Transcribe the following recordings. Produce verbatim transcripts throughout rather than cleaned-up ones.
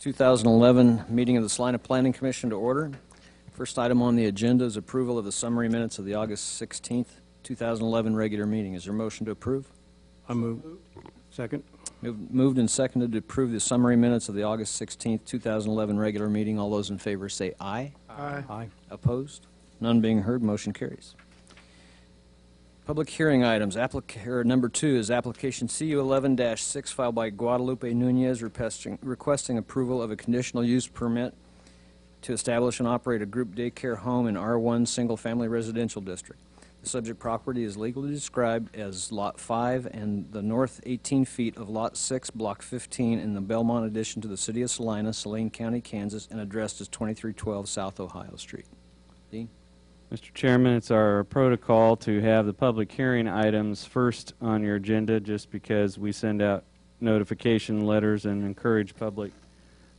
two thousand eleven meeting of the Salina Planning Commission to order. First item on the agenda is approval of the summary minutes of the August sixteenth, two thousand eleven regular meeting. Is there a motion to approve? I move. Second. Moved, moved and seconded to approve the summary minutes of the August sixteenth, two thousand eleven regular meeting. All those in favor say aye. Aye. Aye. Opposed? None being heard, motion carries. Public hearing items. Applic- number two is application C U eleven dash six filed by Guadalupe Nunez requesting, requesting approval of a conditional use permit to establish and operate a group daycare home in R one single family residential district. The subject property is legally described as Lot five and the north eighteen feet of Lot six, Block fifteen in the Belmont Addition to the City of Salina, Saline County, Kansas, and addressed as twenty-three twelve South Ohio Street. Dean? Mister Chairman, it's our protocol to have the public hearing items first on your agenda just because we send out notification letters and encourage public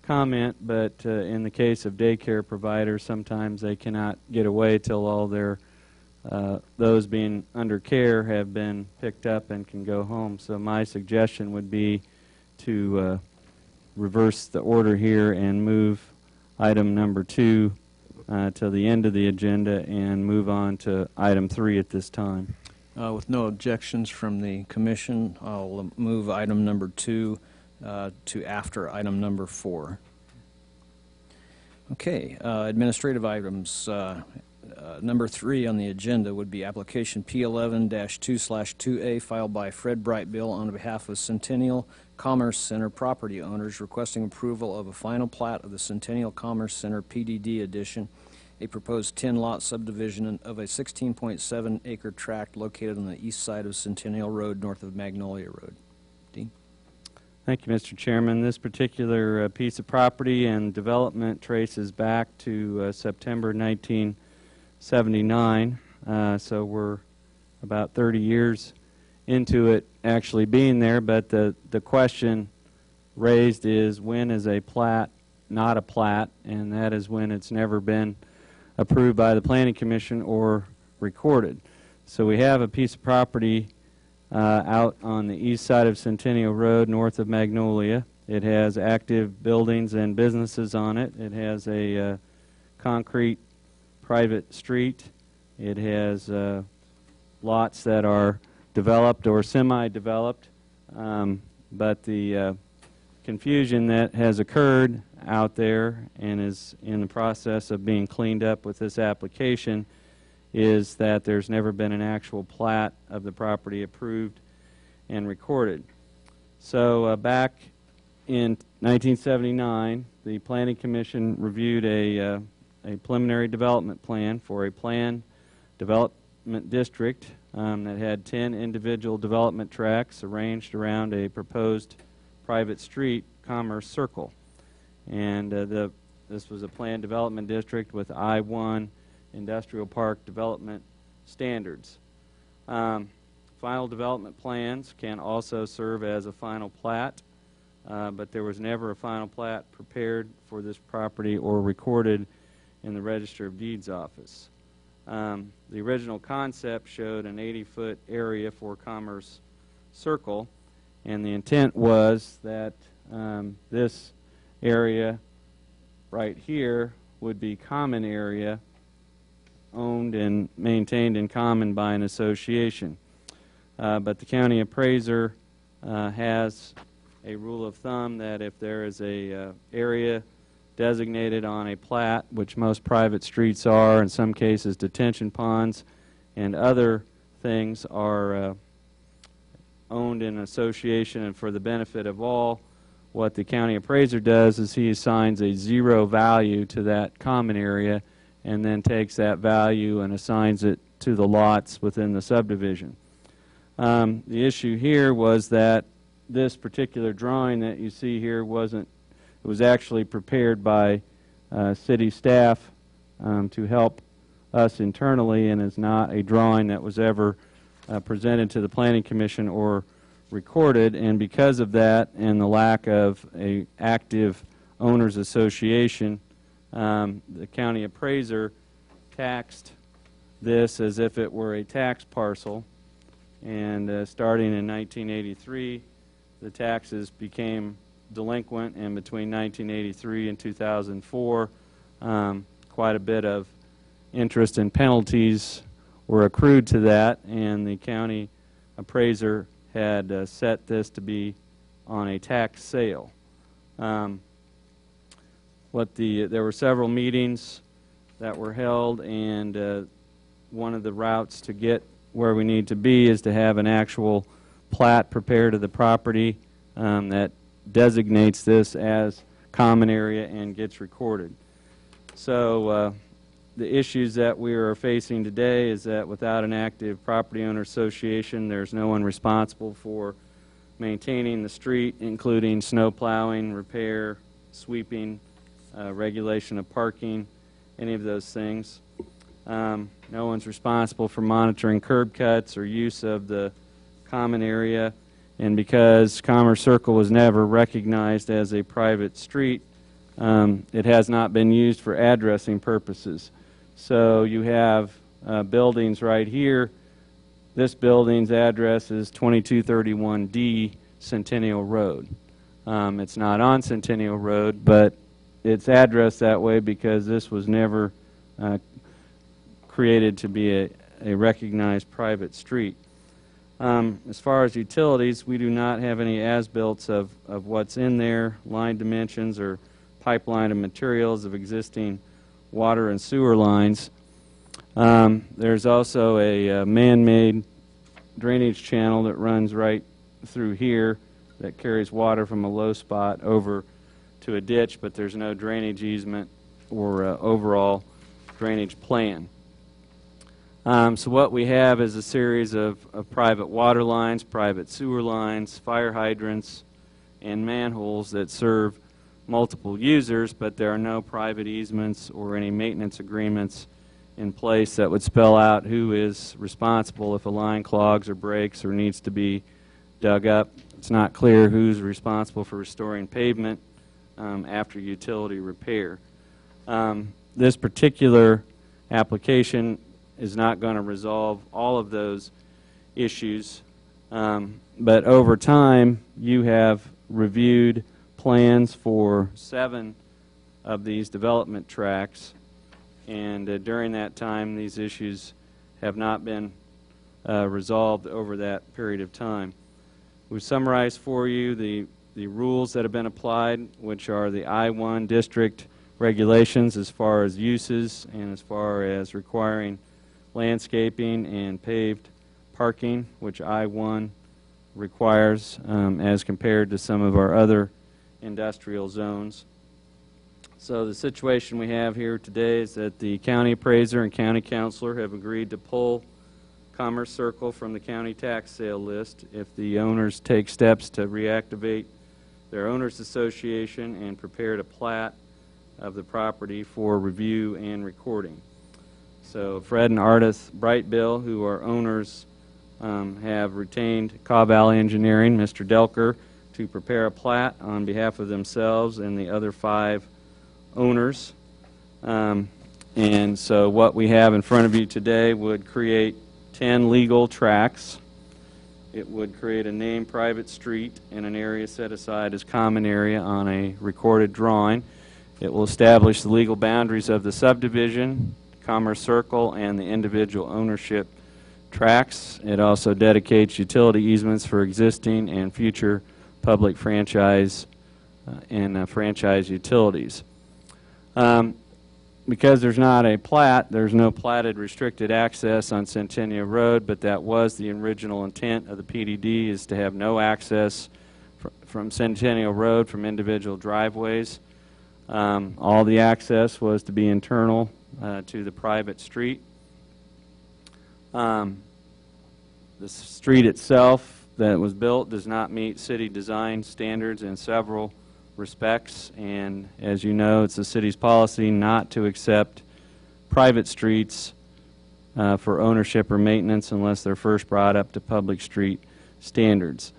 comment, but uh, in the case of daycare providers, sometimes they cannot get away till all their Uh, those being under care have been picked up and can go home. So my suggestion would be to uh, reverse the order here and move item number two uh, to the end of the agenda and move on to item three at this time. Uh, with no objections from the commission, I'll move item number two uh, to after item number four. Okay, uh, administrative items. Uh, Uh, number three on the agenda would be application P eleven dash two slash two A filed by Fred Brightbill on behalf of Centennial Commerce Center property owners requesting approval of a final plat of the Centennial Commerce Center P D D Edition, a proposed ten lot subdivision of a sixteen point seven acre tract located on the east side of Centennial Road north of Magnolia Road. Dean? Thank you, Mister Chairman. This particular uh, piece of property and development traces back to uh, September nineteen seventy-nine, uh, so we're about thirty years into it actually being there, but the, the question raised is when is a plat not a plat, and that is when it's never been approved by the Planning Commission or recorded. So we have a piece of property uh, out on the east side of Centennial Road north of Magnolia. It has active buildings and businesses on it. It has a uh, concrete private street. It has uh, lots that are developed or semi-developed, um, but the uh, confusion that has occurred out there and is in the process of being cleaned up with this application is that there's never been an actual plat of the property approved and recorded. So uh, back in nineteen seventy-nine, the Planning Commission reviewed a uh, a preliminary development plan for a planned development district um, that had ten individual development tracts arranged around a proposed private street, Commerce Circle. And uh, the, this was a planned development district with I one Industrial Park development standards. Um, final development plans can also serve as a final plat, uh, but there was never a final plat prepared for this property or recorded in the Register of Deeds office. Um, the original concept showed an eighty foot area for Commerce Circle, and the intent was that um, this area right here would be common area owned and maintained in common by an association. Uh, but the county appraiser uh, has a rule of thumb that if there is a uh, area designated on a plat, which most private streets are, in some cases detention ponds and other things are uh, owned in association and for the benefit of all, what the county appraiser does is he assigns a zero value to that common area and then takes that value and assigns it to the lots within the subdivision. Um, the issue here was that this particular drawing that you see here wasn't It was actually prepared by uh, city staff um, to help us internally and is not a drawing that was ever uh, presented to the Planning Commission or recorded. And because of that and the lack of an active owners association, um, the county appraiser taxed this as if it were a tax parcel. And uh, starting in nineteen eighty-three, the taxes became delinquent, and between nineteen eighty-three and two thousand four, um, quite a bit of interest and penalties were accrued to that, and the county appraiser had uh, set this to be on a tax sale. Um, what the, there were several meetings that were held, and uh, one of the routes to get where we need to be is to have an actual plat prepared of the property um, that designates this as common area and gets recorded. So uh, the issues that we are facing today is that without an active property owner association, there's no one responsible for maintaining the street, including snow plowing, repair, sweeping, uh, regulation of parking, any of those things. Um, no one's responsible for monitoring curb cuts or use of the common area, and because Commerce Circle was never recognized as a private street, um, it has not been used for addressing purposes. So you have uh, buildings right here. This building's address is twenty-two thirty-one D Centennial Road. Um, it's not on Centennial Road, but it's addressed that way because this was never uh, created to be a, a recognized private street. Um, as far as utilities, we do not have any as-built of, of what's in there, line dimensions or pipeline of materials of existing water and sewer lines. Um, there's also a, a man-made drainage channel that runs right through here that carries water from a low spot over to a ditch, but there's no drainage easement or uh, overall drainage plan. Um, so what we have is a series of, of private water lines, private sewer lines, fire hydrants, and manholes that serve multiple users, but there are no private easements or any maintenance agreements in place that would spell out who is responsible if a line clogs or breaks or needs to be dug up. It's not clear who's responsible for restoring pavement um, after utility repair. Um, this particular application is not going to resolve all of those issues, um, but over time you have reviewed plans for seven of these development tracts, and uh, during that time these issues have not been uh, resolved over that period of time. We've summarized for you the, the rules that have been applied, which are the I one district regulations as far as uses and as far as requiring landscaping and paved parking, which I one requires um, as compared to some of our other industrial zones. So the situation we have here today is that the county appraiser and county counselor have agreed to pull Commerce Circle from the county tax sale list if the owners take steps to reactivate their owners association and prepare a plat of the property for review and recording. So Fred and Artis Brightbill, who are owners, um, have retained Kaw Valley Engineering, Mister Delker, to prepare a plat on behalf of themselves and the other five owners, um, and so what we have in front of you today would create ten legal tracts. It would create a named private street and an area set aside as common area on a recorded drawing. It will establish the legal boundaries of the subdivision, Commerce Circle, and the individual ownership tracts. It also dedicates utility easements for existing and future public franchise uh, and uh, franchise utilities. Um, because there's not a plat, there's no platted restricted access on Centennial Road, but that was the original intent of the P D D, is to have no access fr from Centennial Road from individual driveways. Um, all the access was to be internal uh, to the private street. Um, the street itself that was built does not meet city design standards in several respects, and as you know, it's the city's policy not to accept private streets uh, for ownership or maintenance unless they're first brought up to public street standards.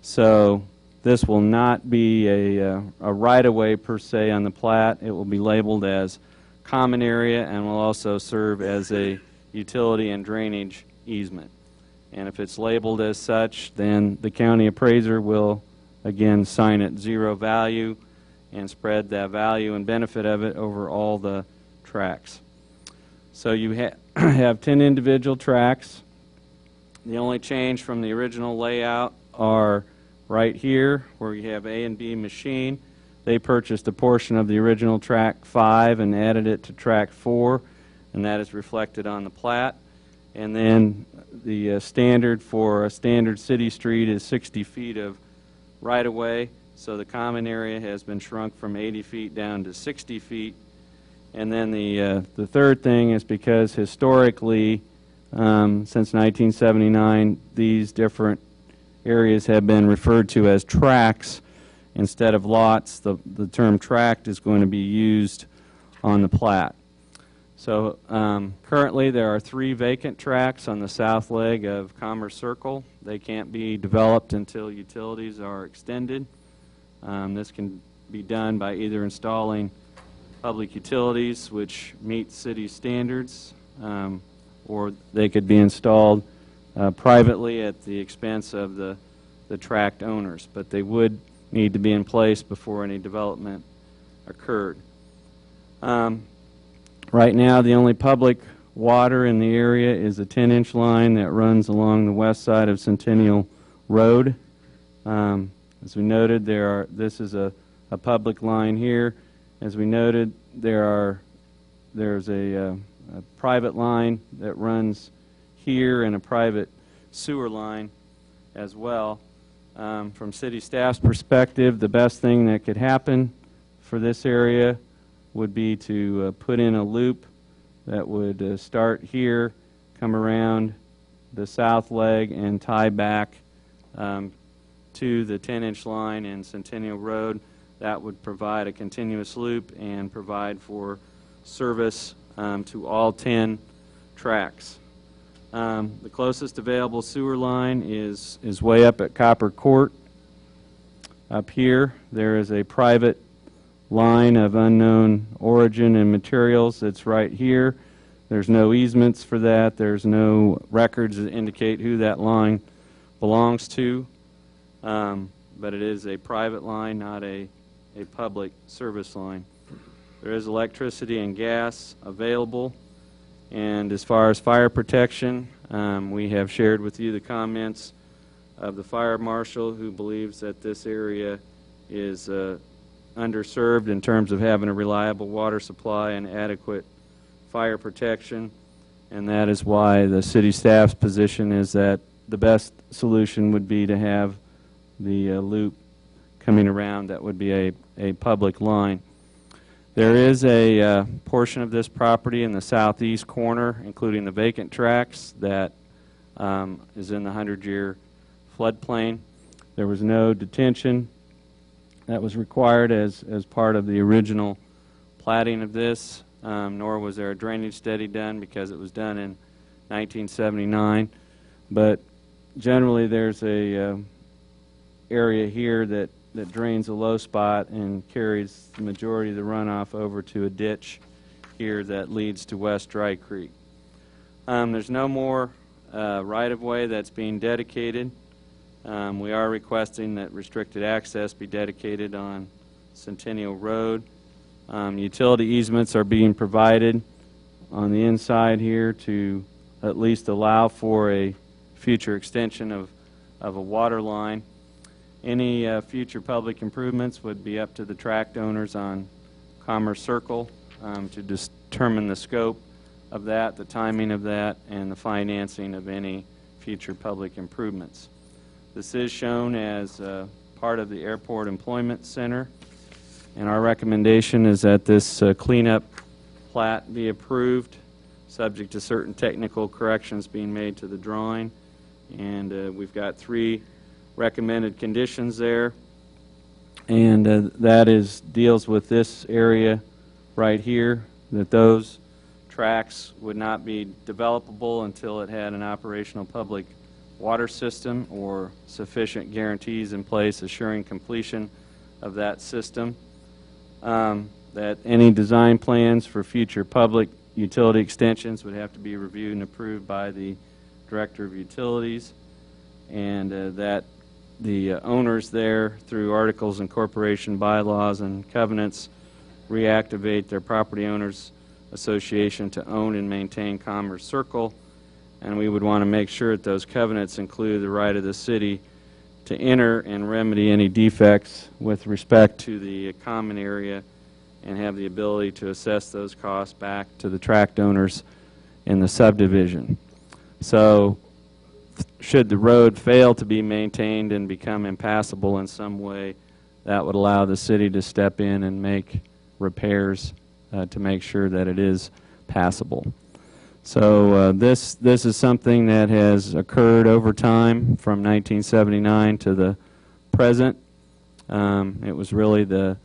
So this will not be a, uh, a right-of-way per se on the plat. It will be labeled as common area and will also serve as a utility and drainage easement. And if it's labeled as such, then the county appraiser will again, sign at zero value and spread that value and benefit of it over all the tracts. So you ha have ten individual tracts. The only change from the original layout are right here where you have A and B Machine. They purchased a portion of the original track five and added it to track four, and that is reflected on the plat. And then the uh, standard for a standard city street is sixty feet of right-of-way, so the common area has been shrunk from eighty feet down to sixty feet. And then the, uh, the third thing is because historically, um, since nineteen seventy-nine, these different areas have been referred to as tracts instead of lots. The, the term tract is going to be used on the plat. So um, currently there are three vacant tracts on the south leg of Commerce Circle. They can't be developed until utilities are extended. Um, this can be done by either installing public utilities which meet city standards, um, or they could be installed uh, privately at the expense of the, the tract owners, but they would need to be in place before any development occurred. Um, Right now, the only public water in the area is a ten inch line that runs along the west side of Centennial Road. Um, as we noted, there are, this is a, a public line here. As we noted, there are, there's a, uh, a private line that runs here and a private sewer line as well. Um, from city staff's perspective, the best thing that could happen for this area would be to uh, put in a loop that would uh, start here, come around the south leg, and tie back um, to the ten inch line in Centennial Road. That would provide a continuous loop and provide for service um, to all ten tracks. Um, the closest available sewer line is, is way up at Copper Court. Up here, there is a private line of unknown origin and materials that's right here. There's no easements for that. There's no records that indicate who that line belongs to, um, but it is a private line, not a, a public service line. There is electricity and gas available, and as far as fire protection, um, we have shared with you the comments of the fire marshal, who believes that this area is uh, underserved in terms of having a reliable water supply and adequate fire protection, and that is why the city staff's position is that the best solution would be to have the uh, loop coming around that would be a, a public line. There is a uh, portion of this property in the southeast corner, including the vacant tracts, that um, is in the hundred year floodplain. There was no detention that was required as, as part of the original platting of this, um, nor was there a drainage study done because it was done in nineteen seventy-nine. But generally there's a uh, area here that, that drains a low spot and carries the majority of the runoff over to a ditch here that leads to West Dry Creek. Um, there's no more uh, right-of-way that's being dedicated. Um, we are requesting that restricted access be dedicated on Centennial Road. Um, utility easements are being provided on the inside here to at least allow for a future extension of, of a water line. Any uh, future public improvements would be up to the tract owners on Commerce Circle um, to determine the scope of that, the timing of that, and the financing of any future public improvements. This is shown as uh, part of the Airport Employment Center, and our recommendation is that this uh, cleanup plat be approved, subject to certain technical corrections being made to the drawing, and uh, we've got three recommended conditions there, and uh, that is deals with this area right here, that those tracts would not be developable until it had an operational public water system or sufficient guarantees in place assuring completion of that system, um, that any design plans for future public utility extensions would have to be reviewed and approved by the Director of Utilities, and uh, that the uh, owners there, through articles and corporation bylaws and covenants, reactivate their property owners association to own and maintain Commerce Circle, and we would want to make sure that those covenants include the right of the city to enter and remedy any defects with respect to the common area and have the ability to assess those costs back to the tract owners in the subdivision. So should the road fail to be maintained and become impassable in some way, that would allow the city to step in and make repairs uh, to make sure that it is passable. So uh, this this is something that has occurred over time from nineteen seventy-nine to the present. Um, it was really the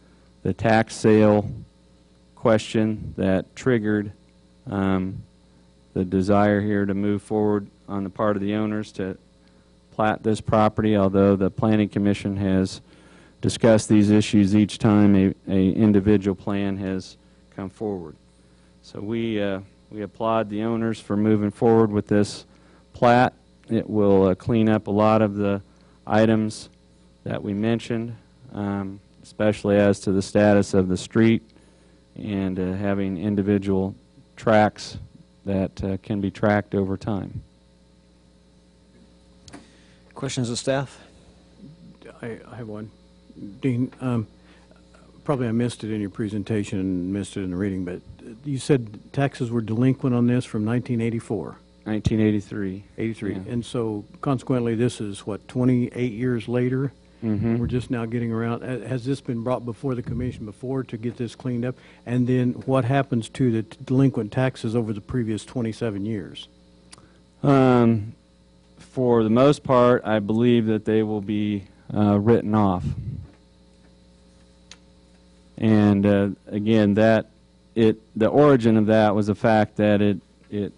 the tax sale question that triggered um, the desire here to move forward on the part of the owners to plat this property, although the Planning Commission has discussed these issues each time a, a individual plan has come forward. So we, uh, we applaud the owners for moving forward with this plat. It will uh, clean up a lot of the items that we mentioned, um, especially as to the status of the street and uh, having individual tracts that uh, can be tracked over time. Questions of staff? I, I have one. Dean, um, probably I missed it in your presentation and missed it in the reading, but you said taxes were delinquent on this from nineteen eighty-four. nineteen eighty-three. eighty-three. Yeah. And so consequently, this is, what, twenty-eight years later? Mm-hmm. We're just now getting around. Has this been brought before the commission before to get this cleaned up? And then what happens to the delinquent taxes over the previous twenty-seven years? Um, for the most part, I believe that they will be uh, written off. And uh, again, that it the origin of that was the fact that it it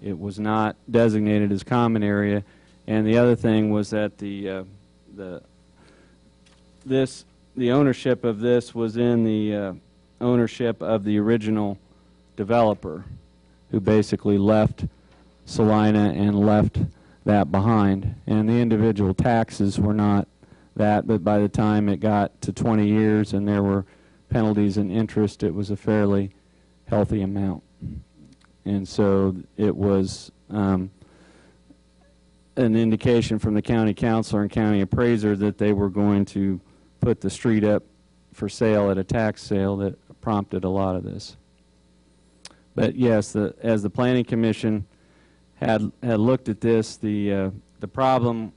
it was not designated as common area, and the other thing was that the uh, the This the ownership of this was in the uh, ownership of the original developer, who basically left Salina and left that behind, and the individual taxes were not that, but by the time it got to twenty years and there were penalties and interest, it was a fairly healthy amount. And so it was um, an indication from the county councilor and county appraiser that they were going to put the street up for sale at a tax sale that prompted a lot of this. But yes, the, as the Planning Commission had had looked at this, the uh, the problem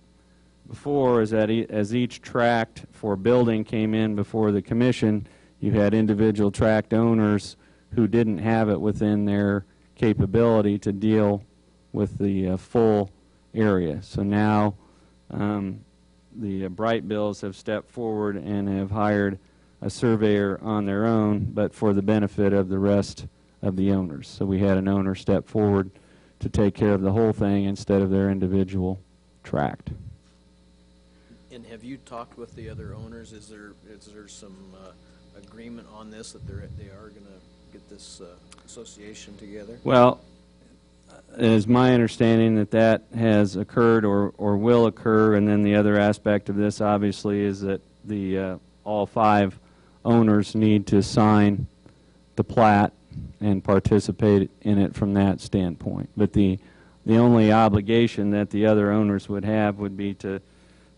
before is that e as each tract for building came in before the commission, you had individual tract owners who didn't have it within their capability to deal with the uh, full area. So now um, the uh, Brightbills have stepped forward and have hired a surveyor on their own, but for the benefit of the rest of the owners. So we had an owner step forward to take care of the whole thing instead of their individual tract. And have you talked with the other owners? Is there is there some uh, agreement on this that they're they are going to get this uh, association together? Well, it is my understanding that that has occurred or or will occur. And then the other aspect of this, obviously, is that the uh, all five owners need to sign the plat and participate in it from that standpoint. But the the only obligation that the other owners would have would be to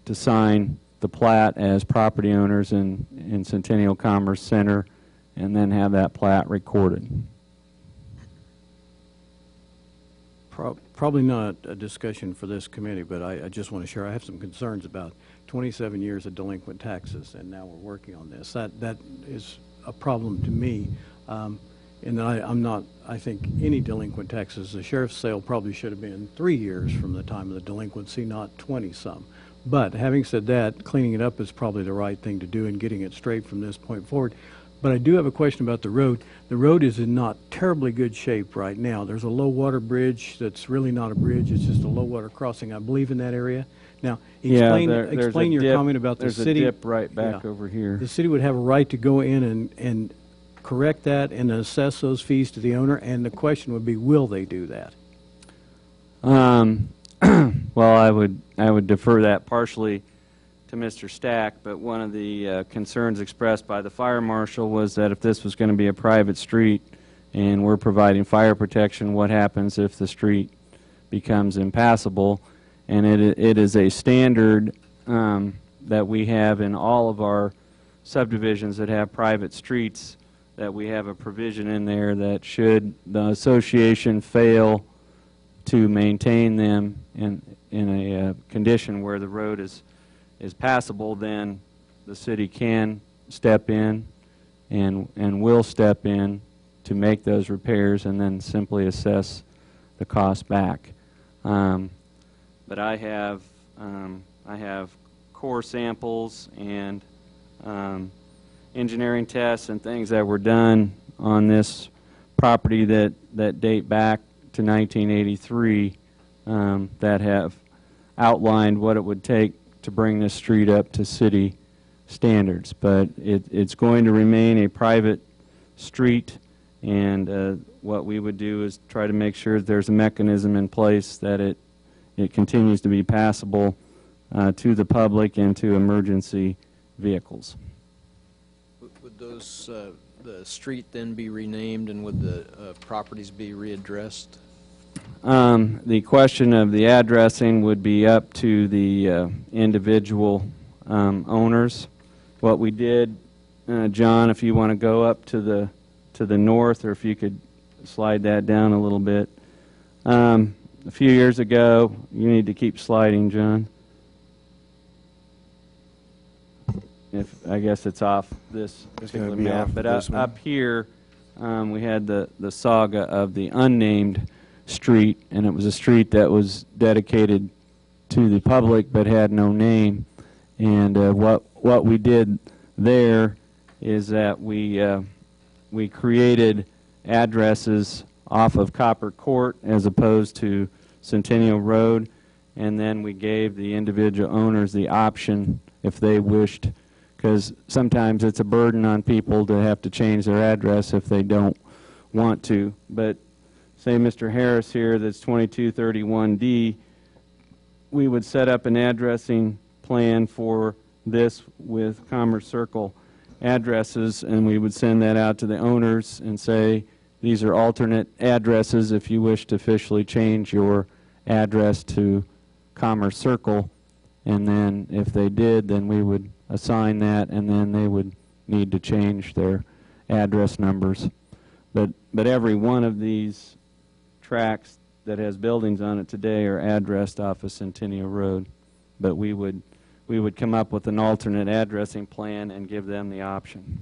to sign the plat as property owners in in Centennial Commerce Center, and then have that plat recorded. Pro probably not a discussion for this committee, but I, I just want to share. I have some concerns about twenty-seven years of delinquent taxes, and now we're working on this. That that is a problem to me. Um, And I, I'm not, I think, any delinquent taxes. The sheriff's sale probably should have been three years from the time of the delinquency, not twenty-some. But having said that, cleaning it up is probably the right thing to do and getting it straight from this point forward. But I do have a question about the road. The road is in not terribly good shape right now. There's a low water bridge that's really not a bridge. It's just a low water crossing, I believe, in that area. Now, explain, yeah, there, explain your dip, comment about the city. There's a dip right back yeah, over here. The city would have a right to go in and... and correct that and assess those fees to the owner, and the question would be, will they do that? Um, well, I would I would defer that partially to Mister Stack, but one of the uh, concerns expressed by the fire marshal was that if this was going to be a private street and we're providing fire protection, what happens if the street becomes impassable? And it, it is a standard um, that we have in all of our subdivisions that have private streets, that we have a provision in there that should the association fail to maintain them in, in a uh, condition where the road is, is passable, then the city can step in and, and will step in to make those repairs and then simply assess the cost back. Um, but I have, um, I have core samples and um, engineering tests and things that were done on this property that, that date back to nineteen eighty-three um, that have outlined what it would take to bring this street up to city standards. But it, it's going to remain a private street, and uh, what we would do is try to make sure that there's a mechanism in place that it, it continues to be passable uh, to the public and to emergency vehicles. Would those uh, the street then be renamed, and would the uh, properties be readdressed? Um, the question of the addressing would be up to the uh, individual um, owners. What we did, uh, John, if you want to go up to the to the north, or if you could slide that down a little bit. Um, a few years ago, you need to keep sliding, John. If, I guess it's off this particular map, but up, up here um, we had the, the saga of the unnamed street, and it was a street that was dedicated to the public but had no name. And uh, what what we did there is that we uh, we created addresses off of Copper Court as opposed to Centennial Road, and then we gave the individual owners the option if they wished, because sometimes it's a burden on people to have to change their address if they don't want to. But say Mister Harris here, that's twenty-two thirty-one D, we would set up an addressing plan for this with Commerce Circle addresses, and we would send that out to the owners and say, these are alternate addresses if you wish to officially change your address to Commerce Circle. And then if they did, then we would assign that, and then they would need to change their address numbers. But, but every one of these tracts that has buildings on it today are addressed off of Centennial Road. But we would, we would come up with an alternate addressing plan and give them the option.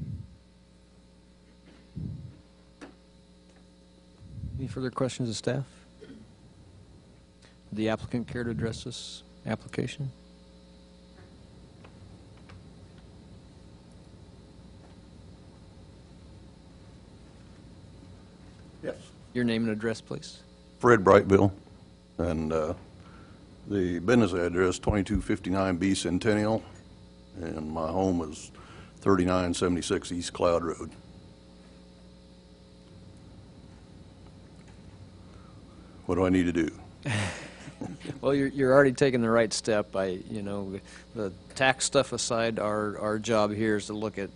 Any further questions of staff? Would the applicant care to address this application? Yes. Your name and address, please. Fred Brightbill, and uh, the business address twenty-two fifty-nine B Centennial, and my home is thirty-nine seventy-six East Cloud Road. What do I need to do? Well, you're, you're already taking the right step. I, you know, the tax stuff aside, our, our job here is to look at,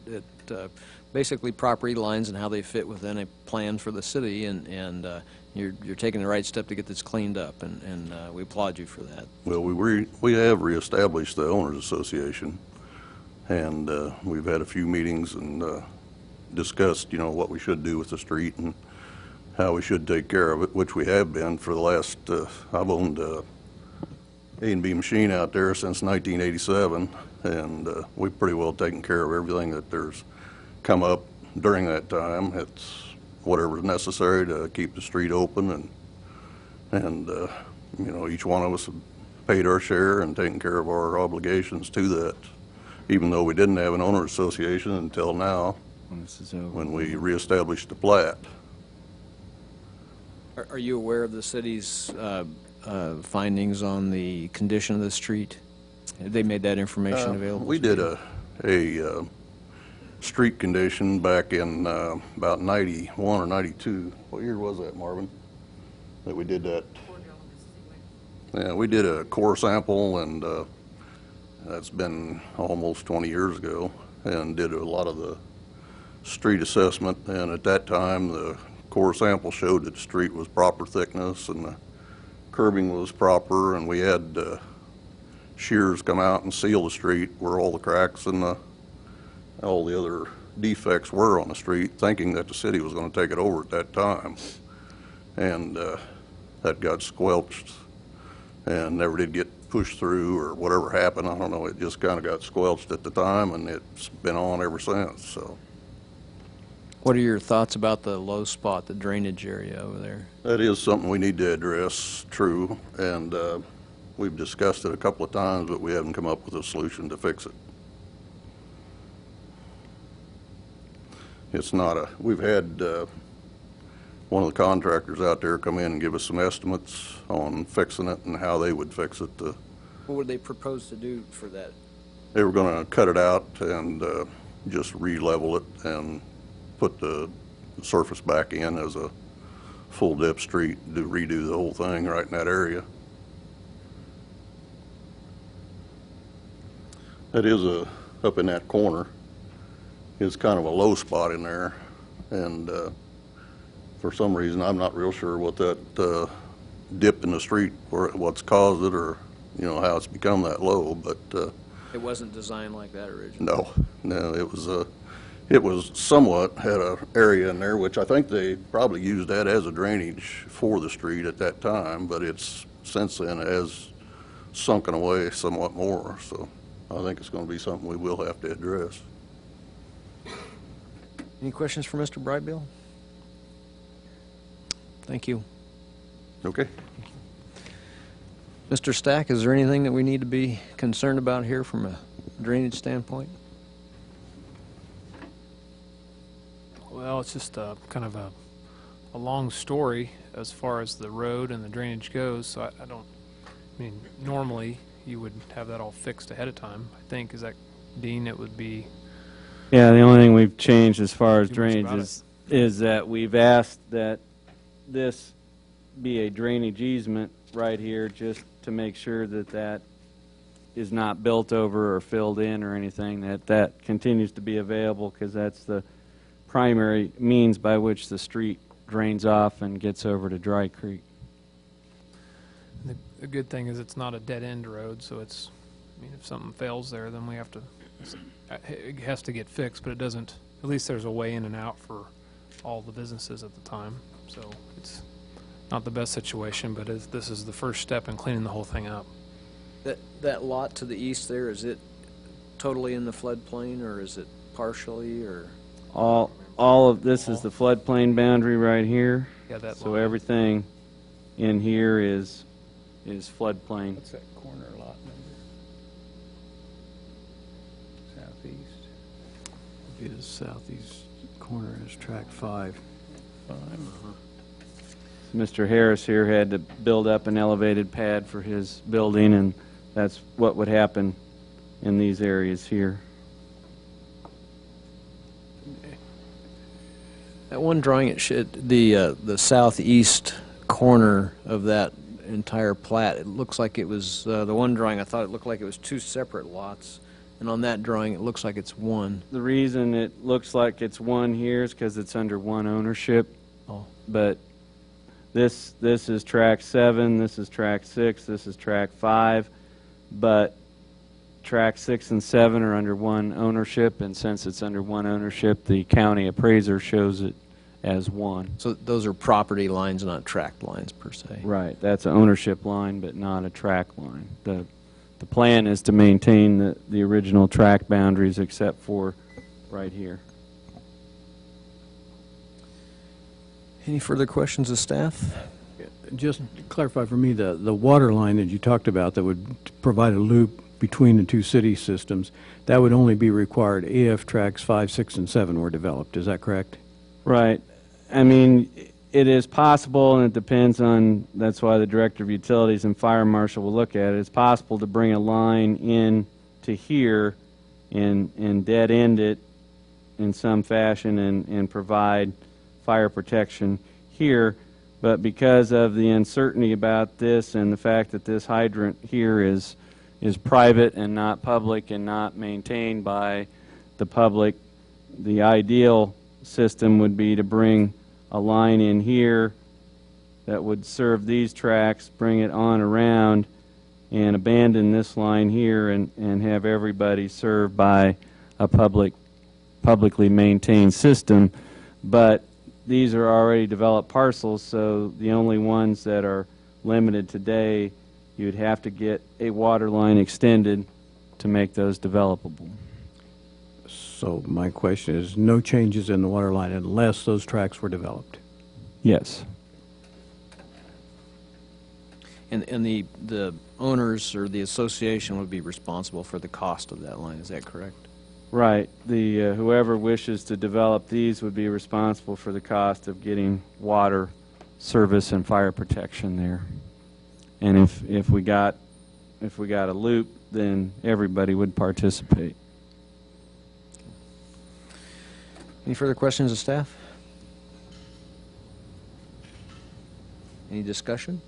at uh, basically property lines and how they fit within a plan for the city, and, and uh, you're, you're taking the right step to get this cleaned up, and, and uh, we applaud you for that. Well, we, re we have reestablished the Owners Association, and uh, we've had a few meetings and uh, discussed, you know, what we should do with the street and how we should take care of it, which we have been for the last, uh, I've owned uh, A and B Machine out there since nineteen eighty-seven, and uh, we've pretty well taken care of everything that there's come up during that time. It's whatever's necessary to keep the street open, and, and uh, you know, each one of us have paid our share and taken care of our obligations to that, even though we didn't have an owner association until now when, this is over, when we reestablished the plat. Are you aware of the city's uh, uh, findings on the condition of the street? They made that information uh, available? We did a, a uh, street condition back in uh, about ninety-one or ninety-two. What year was that, Marvin, that we did that? Yeah, we did a core sample and uh, That's been almost twenty years ago, and did a lot of the street assessment. And at that time, the core sample showed that the street was proper thickness and the curbing was proper, and we had uh, shears come out and seal the street where all the cracks and the, all the other defects were on the street, thinking that the city was going to take it over at that time. And uh, that got squelched and never did get pushed through or whatever happened. I don't know, it just kind of got squelched at the time, and it's been on ever since. So, what are your thoughts about the low spot, the drainage area over there? That is something we need to address, true, and uh, we've discussed it a couple of times, but we haven't come up with a solution to fix it. It's not a, we've had uh, one of the contractors out there come in and give us some estimates on fixing it and how they would fix it. To, what would they propose to do for that? They were going to cut it out and uh, just re-level it and put the surface back in as a full depth street, to redo the whole thing right in that area. That is a, up in that corner is kind of a low spot in there, and uh, for some reason I'm not real sure what that uh, dip in the street or what's caused it, or you know how it's become that low, but uh, it wasn't designed like that originally. No, no, it was a, it was somewhat had a area in there which I think they probably used that as a drainage for the street at that time, but it's since then has sunken away somewhat more, so I think it's going to be something we will have to address. Any questions for Mister Brightbill? Thank you. Okay. Thank you. Mister Stack, is there anything that we need to be concerned about here from a drainage standpoint? Well, it's just a, kind of a, a long story as far as the road and the drainage goes, so I, I don't, I mean, normally you would have that all fixed ahead of time, I think. Is that, Dean, it would be... Yeah, the only thing we've changed as far as drainage is, is that we've asked that this be a drainage easement right here, just to make sure that that is not built over or filled in or anything, that that continues to be available, because that's the primary means by which the street drains off and gets over to Dry Creek. The, the good thing is it's not a dead-end road, so it's, I mean, if something fails there, then we have to... It has to get fixed, but it doesn't. At least there's a way in and out for all the businesses at the time. So it's not the best situation, but it's, this is the first step in cleaning the whole thing up. That that lot to the east there, is it totally in the floodplain, or is it partially, or all all of this all? Is the floodplain boundary right here? Yeah, that. So line. Everything in here is is floodplain. What's that corner lot number? The southeast corner is track five. five. Uh-huh. Mister Harris here had to build up an elevated pad for his building, and that's what would happen in these areas here. That one drawing, it should, the uh, the southeast corner of that entire plat, it looks like it was uh, the one drawing, I thought it looked like it was two separate lots. And on that drawing, it looks like it's one. The reason it looks like it's one here is because it's under one ownership. Oh. But this this is track seven, this is track six, this is track five. But track six and seven are under one ownership, and since it's under one ownership, the county appraiser shows it as one. So those are property lines, not tract lines per se. Right. That's an ownership line, but not a tract line. The The plan is to maintain the, the original track boundaries except for right here. Any further questions of staff? Just to clarify for me, the, the water line that you talked about that would provide a loop between the two city systems, that would only be required if tracks five, six, and seven were developed. Is that correct? Right. I mean, it is possible, and it depends on, that's why the Director of Utilities and Fire Marshal will look at it. It's possible to bring a line in to here and, and dead end it in some fashion and, and provide fire protection here. But because of the uncertainty about this and the fact that this hydrant here is is private and not public and not maintained by the public. The ideal system would be to bring a line in here that would serve these tracks, bring it on around, and abandon this line here and, and have everybody served by a public, publicly maintained system. But these are already developed parcels, so the only ones that are limited today, you'd have to get a water line extended to make those developable. So my question is, no changes in the water line unless those tracks were developed? Yes. And, and the, the owners or the association would be responsible for the cost of that line, is that correct? Right. The, uh, whoever wishes to develop these would be responsible for the cost of getting water service and fire protection there. And if, if, we got, if we got a loop, then everybody would participate. Any further questions of staff? Any discussion?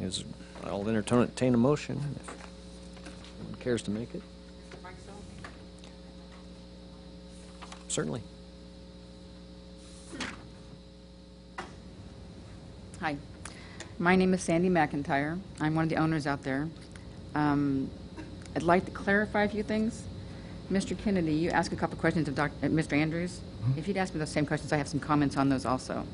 Is, I'll entertain a motion if anyone cares to make it. Certainly. Hi, my name is Sandy McIntyre. I'm one of the owners out there. Um, I'd like to clarify a few things. Mister Kennedy, you asked a couple questions of Doctor Uh, Mister Andrews. Mm-hmm. If you'd asked me those same questions, I have some comments on those also.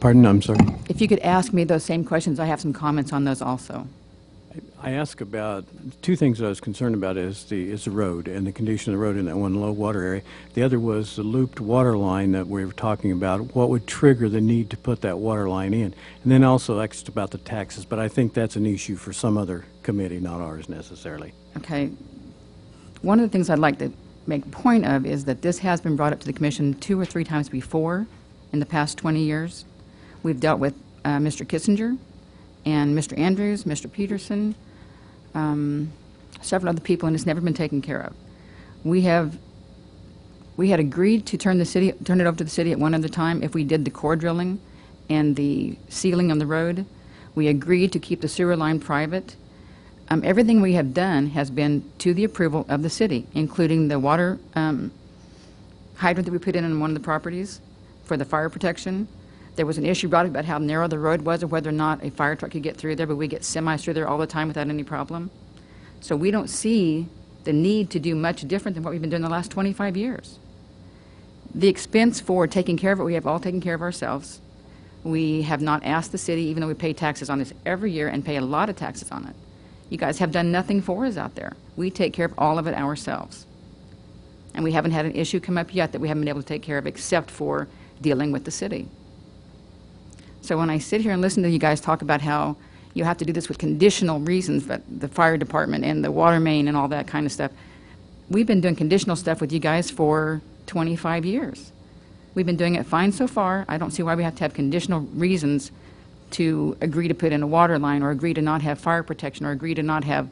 Pardon, I'm sorry. If you could ask me those same questions, I have some comments on those also. I, I ask about two things I was concerned about is the is the road and the condition of the road in that one low water area. The other was the looped water line that we were talking about. What would trigger the need to put that water line in? And then also asked about the taxes, but I think that's an issue for some other committee, not ours necessarily. Okay. One of the things I'd like to make point of is that this has been brought up to the commission two or three times before in the past twenty years. We've dealt with uh, Mister Kissinger and Mister Andrews, Mister Peterson, um, several other people, and it's never been taken care of. We have, we had agreed to turn the city, turn it over to the city at one other time if we did the core drilling and the sealing on the road. We agreed to keep the sewer line private. Um, everything we have done has been to the approval of the city, including the water um, hydrant that we put in on one of the properties for the fire protection. There was an issue brought up about how narrow the road was or whether or not a fire truck could get through there, but we get semis through there all the time without any problem. So we don't see the need to do much different than what we've been doing the last twenty-five years. The expense for taking care of it, we have all taken care of ourselves. We have not asked the city, even though we pay taxes on this every year and pay a lot of taxes on it. You guys have done nothing for us out there. We take care of all of it ourselves. And we haven't had an issue come up yet that we haven't been able to take care of except for dealing with the city. So when I sit here and listen to you guys talk about how you have to do this with conditional reasons, but the fire department and the water main and all that kind of stuff, we've been doing conditional stuff with you guys for twenty-five years. We've been doing it fine so far. I don't see why we have to have conditional reasons to agree to put in a water line or agree to not have fire protection or agree to not have,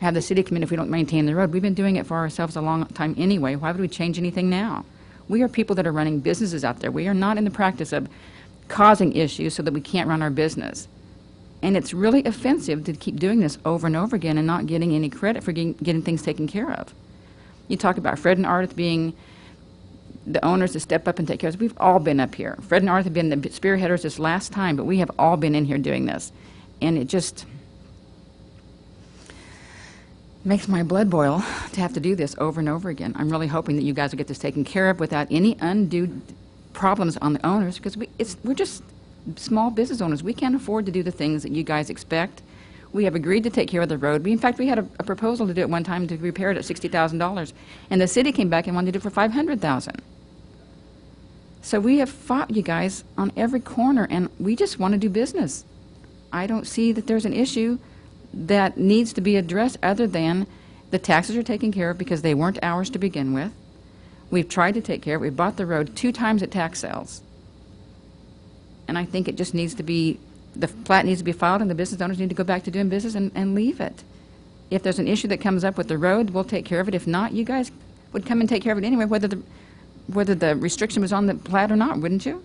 have the city come in if we don't maintain the road. We've been doing it for ourselves a long time anyway. Why would we change anything now? We are people that are running businesses out there. We are not in the practice of causing issues so that we can't run our business. And it's really offensive to keep doing this over and over again and not getting any credit for getting, getting things taken care of. You talk about Fred and Ardith being the owners to step up and take care of us. We've all been up here. Fred and Ardith have been the spearheaders this last time, but we have all been in here doing this. And it just makes my blood boil to have to do this over and over again. I'm really hoping that you guys will get this taken care of without any undue problems on the owners, because we, it's, we're just small business owners. We can't afford to do the things that you guys expect. We have agreed to take care of the road. We, in fact, we had a, a proposal to do it one time to repair it at sixty thousand dollars, and the city came back and wanted to do it for five hundred thousand dollars. So we have fought you guys on every corner, and we just want to do business. I don't see that there's an issue that needs to be addressed other than the taxes are taken care of because they weren't ours to begin with. We've tried to take care of it. We've bought the road two times at tax sales. And I think it just needs to be, the plat needs to be filed and the business owners need to go back to doing business and, and leave it. If there's an issue that comes up with the road, we'll take care of it. If not, you guys would come and take care of it anyway, whether the, whether the restriction was on the plat or not, wouldn't you?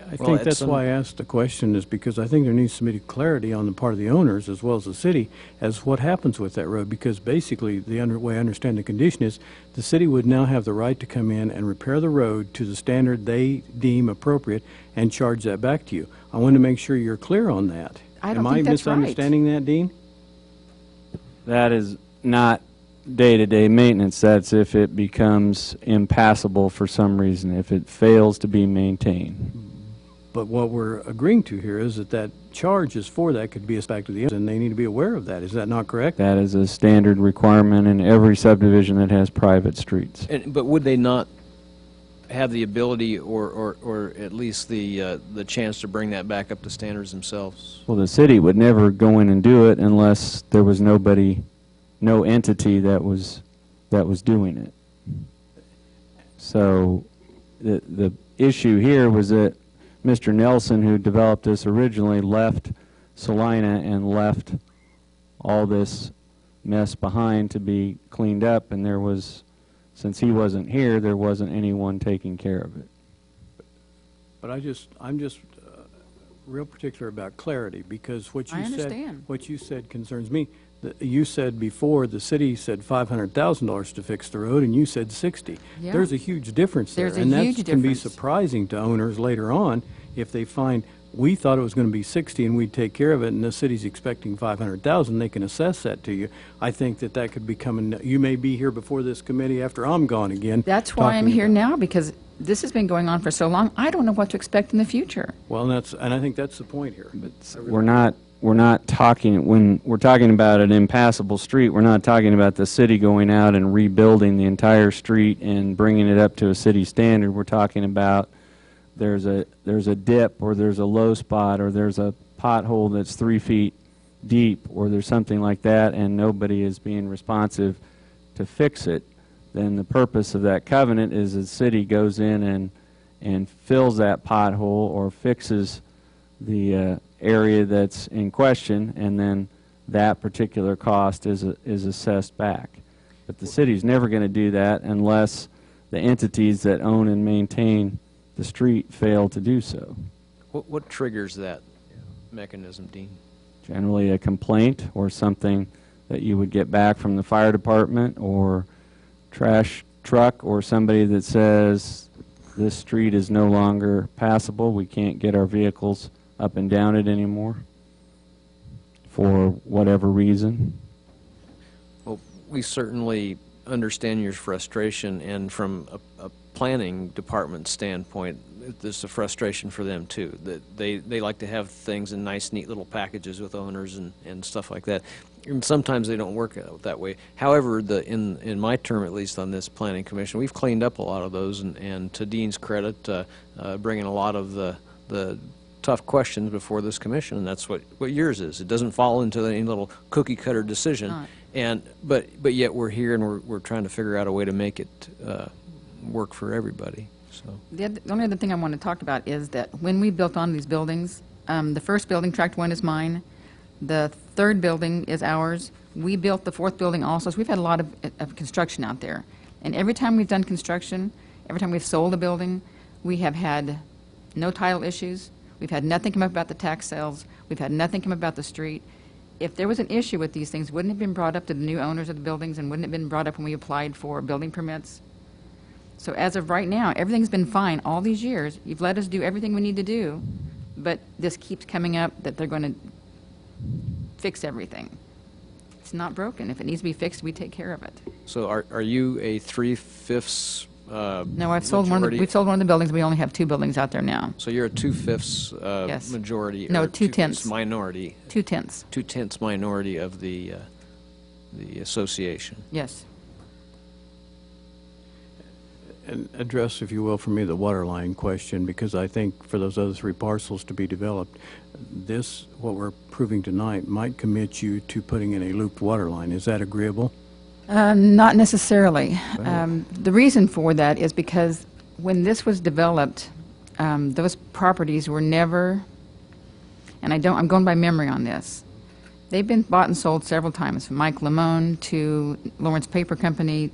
I well, think that's why I asked the question, is because I think there needs to be clarity on the part of the owners as well as the city as what happens with that road, because basically the under, way I understand the condition is the city would now have the right to come in and repair the road to the standard they deem appropriate and charge that back to you. I want to make sure you're clear on that. I don't Am think I that's misunderstanding right. that, Dean? That is not day-to-day maintenance. That's if it becomes impassable for some reason, if it fails to be maintained. But what we're agreeing to here is that that charges for that could be a back to the end, and they need to be aware of that. Is that not correct? That is a standard requirement in every subdivision that has private streets. And, but would they not have the ability, or, or, or at least the, uh, the chance to bring that back up to standards themselves? Well, the city would never go in and do it unless there was nobody, no entity that was, that was doing it. So the, the issue here was that Mister Nelson, who developed this originally, left Salina and left all this mess behind to be cleaned up, and there was, since he wasn't here, there wasn't anyone taking care of it. But I just, I'm just uh, real particular about clarity, because what you I said, what you said concerns me. You said before the city said five hundred thousand dollars to fix the road, and you said sixty. Yeah. There's a huge difference there. There's and that can be surprising to owners later on if they find we thought it was going to be sixty and we'd take care of it, and the city's expecting five hundred thousand. They can assess that to you. I think that that could be coming. You may be here before this committee after I'm gone again. That's why I'm here now, because this has been going on for so long. I don't know what to expect in the future. Well, that's and I think that's the point here. But we're not. We're not talking, when we're talking about an impassable street, we're not talking about the city going out and rebuilding the entire street and bringing it up to a city standard. We're talking about there's a, there's a dip, or there's a low spot, or there's a pothole that's three feet deep, or there's something like that, and nobody is being responsive to fix it. Then the purpose of that covenant is the city goes in and, and fills that pothole or fixes the uh, area that's in question, and then that particular cost is a, is assessed back. But the city's never going to do that unless the entities that own and maintain the street fail to do so. What, what triggers that mechanism, Dean? Generally a complaint or something that you would get back from the fire department or trash truck or somebody that says this street is no longer passable, we can't get our vehicles up and down it anymore for whatever reason. Well, we certainly understand your frustration, and from a, a planning department standpoint, there's a frustration for them too. That they, they like to have things in nice, neat little packages with owners and, and stuff like that. And sometimes they don't work out that way. However, the in in my term, at least on this planning commission, we've cleaned up a lot of those, and, and to Dean's credit, uh, uh, bringing a lot of the the tough questions before this commission, and that's what what yours is. It doesn't fall into any little cookie cutter decision, not. and but but yet we're here, and we're we're trying to figure out a way to make it uh, work for everybody. So the, other, the only other thing I want to talk about is that when we built on these buildings, um, the first building, tract one, is mine. The third building is ours. We built the fourth building also, so we've had a lot of, of construction out there. And every time we've done construction, every time we've sold a building, we have had no title issues. We've had nothing come up about the tax sales. We've had nothing come up about the street. If there was an issue with these things, wouldn't it have been brought up to the new owners of the buildings, and wouldn't it have been brought up when we applied for building permits? So as of right now, everything's been fine all these years. You've let us do everything we need to do, but this keeps coming up that they're going to fix everything. It's not broken. If it needs to be fixed, we take care of it. So are, are you a three-fifths? Uh, no, I've sold one of the, we've sold one of the buildings. We only have two buildings out there now. So you're a two-fifths uh, yes. majority. No, two-tenths. Two minority. Two-tenths. Two-tenths minority of the, uh, the association. Yes. And address, if you will, for me, the water line question, because I think for those other three parcels to be developed, this, what we're approving tonight, might commit you to putting in a looped water line. Is that agreeable? Uh, not necessarily. Um, the reason for that is because when this was developed, um, those properties were never, and I don't, I'm going by memory on this, they've been bought and sold several times, from Mike Lamone to Lawrence Paper Company,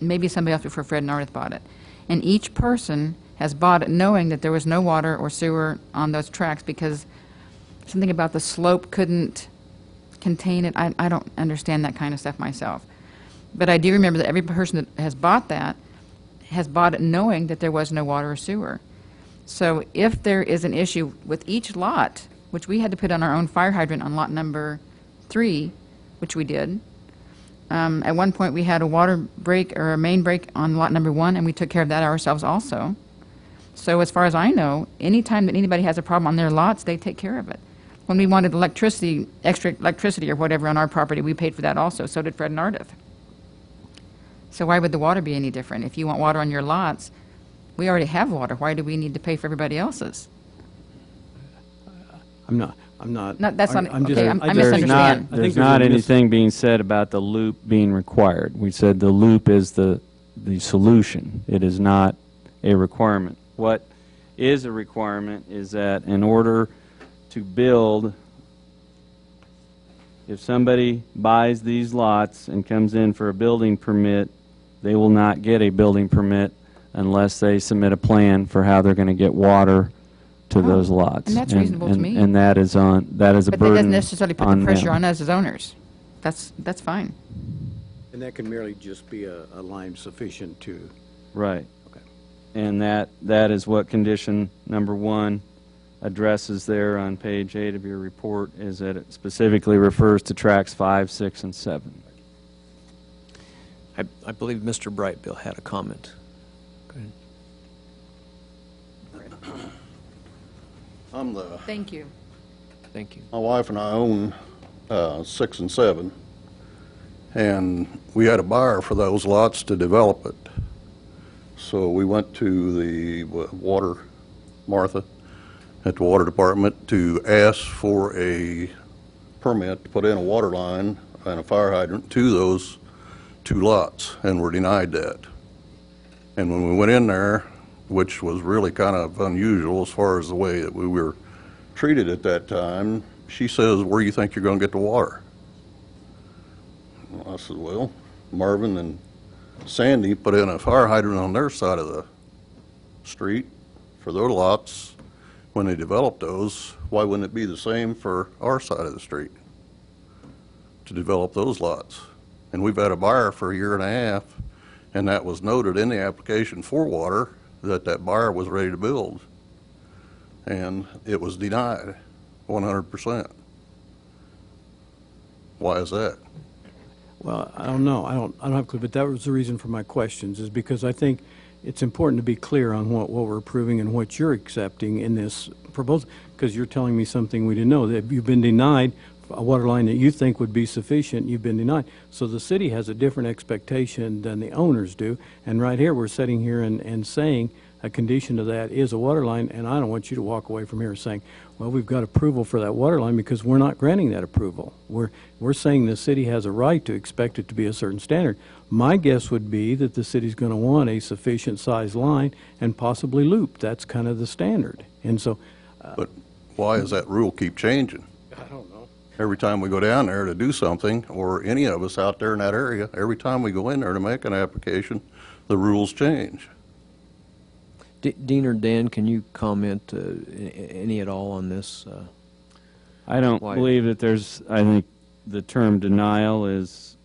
maybe somebody else before Fred Nardeth bought it. And each person has bought it knowing that there was no water or sewer on those tracks because something about the slope couldn't contain it. I, I don't understand that kind of stuff myself. But I do remember that every person that has bought that has bought it knowing that there was no water or sewer. So if there is an issue with each lot, which we had to put on our own fire hydrant on lot number three, which we did. Um, at one point we had a water break or a main break on lot number one, and we took care of that ourselves also. So as far as I know, any time that anybody has a problem on their lots, they take care of it. When we wanted electricity, extra electricity or whatever on our property, we paid for that also. So did Fred and Ardith. So why would the water be any different? If you want water on your lots, we already have water. Why do we need to pay for everybody else's? I'm not. I'm not. No, that's I, not. I'm okay, just, I'm, I misunderstand. Not, there's not there's anything being said about the loop being required. We said the loop is the the solution. It is not a requirement. What is a requirement is that in order to build, if somebody buys these lots and comes in for a building permit, they will not get a building permit unless they submit a plan for how they're going to get water to oh, those lots. And that's and, reasonable and, to me. And that is on that is a but burden. But that doesn't necessarily put the pressure them. on us as owners. That's that's fine. And that can merely just be a, a line sufficient to. Right. Okay. And that that is what condition number one addresses there on page eight of your report, is that it specifically refers to tracks five, six, and seven. I I believe Mister Brightbill had a comment. Go ahead. I'm the Thank you. Thank you. My wife and I own uh, six and seven, and we had a buyer for those lots to develop it. So we went to the water, Martha, at the water department to ask for a permit to put in a water line and a fire hydrant to those two lots, and were denied that. And when we went in there, which was really kind of unusual as far as the way that we were treated at that time, she says, "Where do you think you're going to get the water?" Well, I said, "Well, Marvin and Sandy put in a fire hydrant on their side of the street for their lots when they developed those. Why wouldn't it be the same for our side of the street to develop those lots?" And we've had a buyer for a year and a half, and that was noted in the application for water, that that buyer was ready to build, and it was denied one hundred percent. Why is that? Well, I don't know. I don't, I don't have a clue, but that was the reason for my questions, is because I think it's important to be clear on what, what we're approving and what you're accepting in this proposal, because you're telling me something we didn't know, that you've been denied a water line that you think would be sufficient, you've been denied. So the city has a different expectation than the owners do, and right here we're sitting here and, and saying a condition to that is a water line, and I don't want you to walk away from here saying, well, we've got approval for that water line, because we're not granting that approval. We're, we're saying the city has a right to expect it to be a certain standard. My guess would be that the city's going to want a sufficient size line and possibly loop. That's kind of the standard. And so... Uh, but why does that rule keep changing? I don't know. Every time we go down there to do something, or any of us out there in that area, every time we go in there to make an application, the rules change. D Dean or Dan, can you comment uh, any at all on this? Uh, I don't why? believe that there's, I think the term denial is,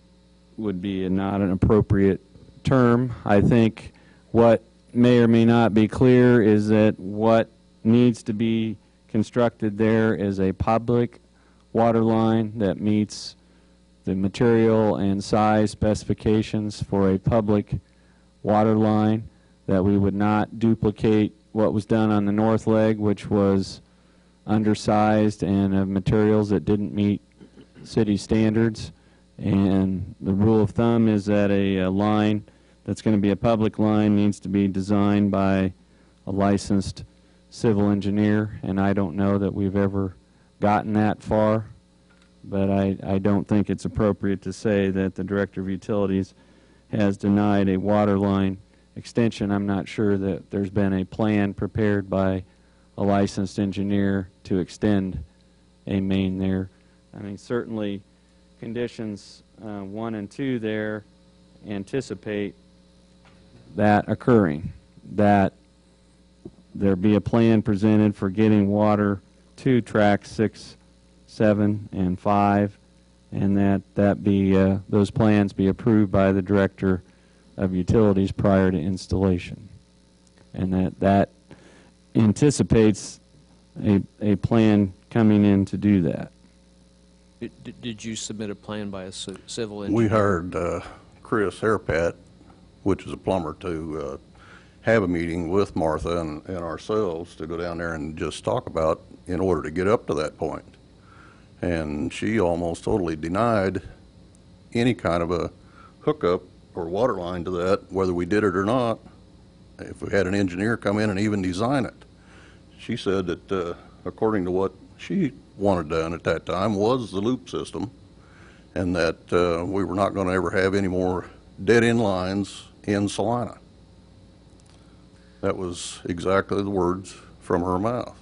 would be a, not an appropriate term. I think what may or may not be clear is that what needs to be constructed there is a public water line that meets the material and size specifications for a public water line, that we would not duplicate what was done on the north leg, which was undersized and of materials that didn't meet city standards. And the rule of thumb is that a, a line that's going to be a public line needs to be designed by a licensed civil engineer, and I don't know that we've ever gotten that far, but I, I don't think it's appropriate to say that the Director of Utilities has denied a water line extension. I'm not sure that there's been a plan prepared by a licensed engineer to extend a main there. I mean, certainly conditions uh, one and two there anticipate that occurring, that there be a plan presented for getting water to track six, seven, and five, and that that be uh, those plans be approved by the director of utilities prior to installation, and that that anticipates a a plan coming in to do that. Did, did you submit a plan by a civil engineer? We hired uh, Chris Hairpat, which is a plumber, to uh, have a meeting with Martha and, and ourselves to go down there and just talk about in order to get up to that point. And she almost totally denied any kind of a hookup or water line to that, whether we did it or not, if we had an engineer come in and even design it. She said that uh, according to what she wanted done at that time was the loop system, and that uh, we were not going to ever have any more dead-end lines in Salina. That was exactly the words from her mouth.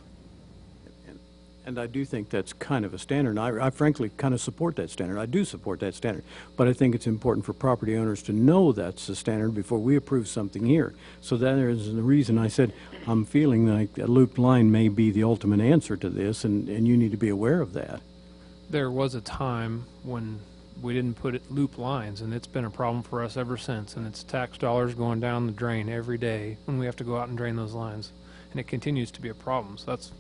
And, and I do think that's kind of a standard. I, I frankly kind of support that standard. I do support that standard. But I think it's important for property owners to know that's the standard before we approve something here. So that is the reason I said I'm feeling like a looped line may be the ultimate answer to this, and, and you need to be aware of that. There was a time when we didn't put it loop lines, and it's been a problem for us ever since, and it's tax dollars going down the drain every day when we have to go out and drain those lines, and it continues to be a problem. So that's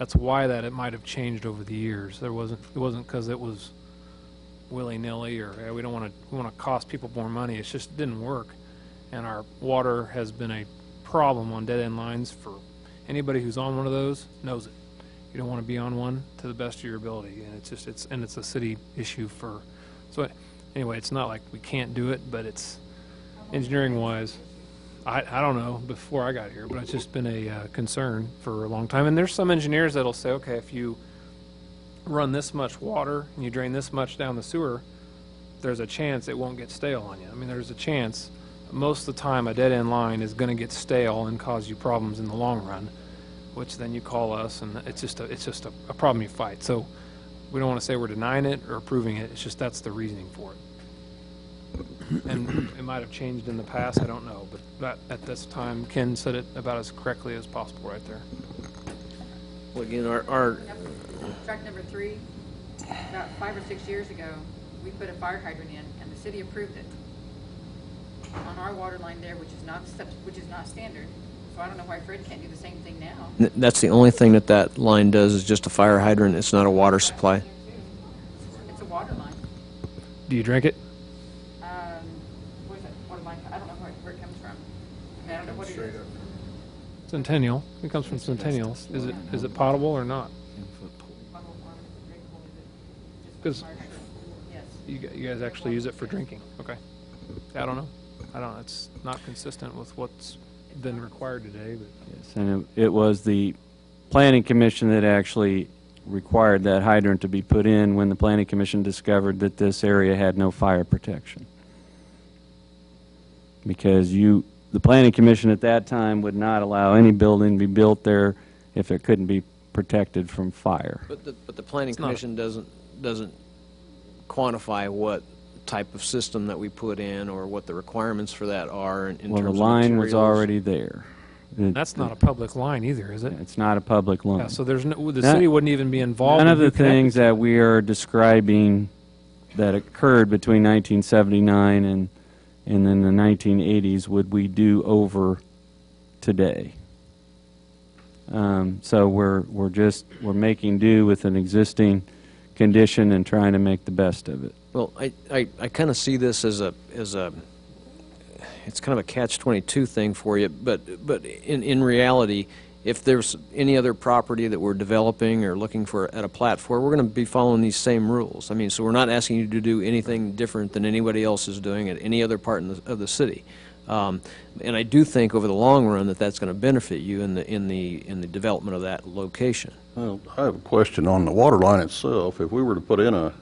that's why that it might have changed over the years. There wasn't it wasn't because it was willy-nilly or hey, we don't want to we want to cost people more money. It's just, it didn't work, and our water has been a problem on dead-end lines. For anybody who's on one of those knows it. You don't want to be on one to the best of your ability, and it's just it's and it's a city issue for. So anyway, it's not like we can't do it, but it's engineering-wise, I, I don't know before I got here, but it's just been a uh, concern for a long time. And there's some engineers that'll say, okay, if you run this much water and you drain this much down the sewer, there's a chance it won't get stale on you. I mean, there's a chance. Most of the time, a dead-end line is going to get stale and cause you problems in the long run, which then you call us, and it's just a, it's just a, a problem you fight. So we don't want to say we're denying it or approving it. It's just that's the reasoning for it. And it might have changed in the past. I don't know. But that, at this time, Ken said it about as correctly as possible right there. Well, again, our... our track number three, about five or six years ago, we put a fire hydrant in, and the city approved it on our water line there, which is not which is not standard. So I don't know why Fred can't do the same thing now. That's the only thing that that line does is just a fire hydrant. It's not a water supply. It's a water line. Do you drink it? Um, what is it? Water line? I don't know where it, where it comes from. I mean, I don't know what it is. Centennial. It comes from Centennial. Is it is it potable or not? Because you guys actually use it for drinking. Okay. I don't know. I don't know. It's not consistent with what's been required today. But yes, and it, it was the Planning Commission that actually required that hydrant to be put in when the Planning Commission discovered that this area had no fire protection. Because you, the Planning Commission at that time would not allow any building to be built there if it couldn't be protected from fire. But the, but the Planning Commission doesn't, doesn't quantify what type of system that we put in or what the requirements for that are in, in well, terms of the line of was already there. It, that's not it, a public line either, is it? It's not a public line. Yeah, so there's no, the that, city wouldn't even be involved. None of the things that we are describing that occurred between nineteen seventy-nine and and then the nineteen eighties would we do over today. Um, so we're we're just we're making do with an existing condition and trying to make the best of it. Well, I, I, I kind of see this as a, as a, it's kind of a catch twenty-two thing for you, but, but in, in reality, if there's any other property that we're developing or looking for at a platform, we're going to be following these same rules. I mean, so we're not asking you to do anything different than anybody else is doing at any other part in the, of the city. Um, and I do think over the long run that that's going to benefit you in the, in the, in the development of that location. Well, I have a question on the water line itself. If we were to put in a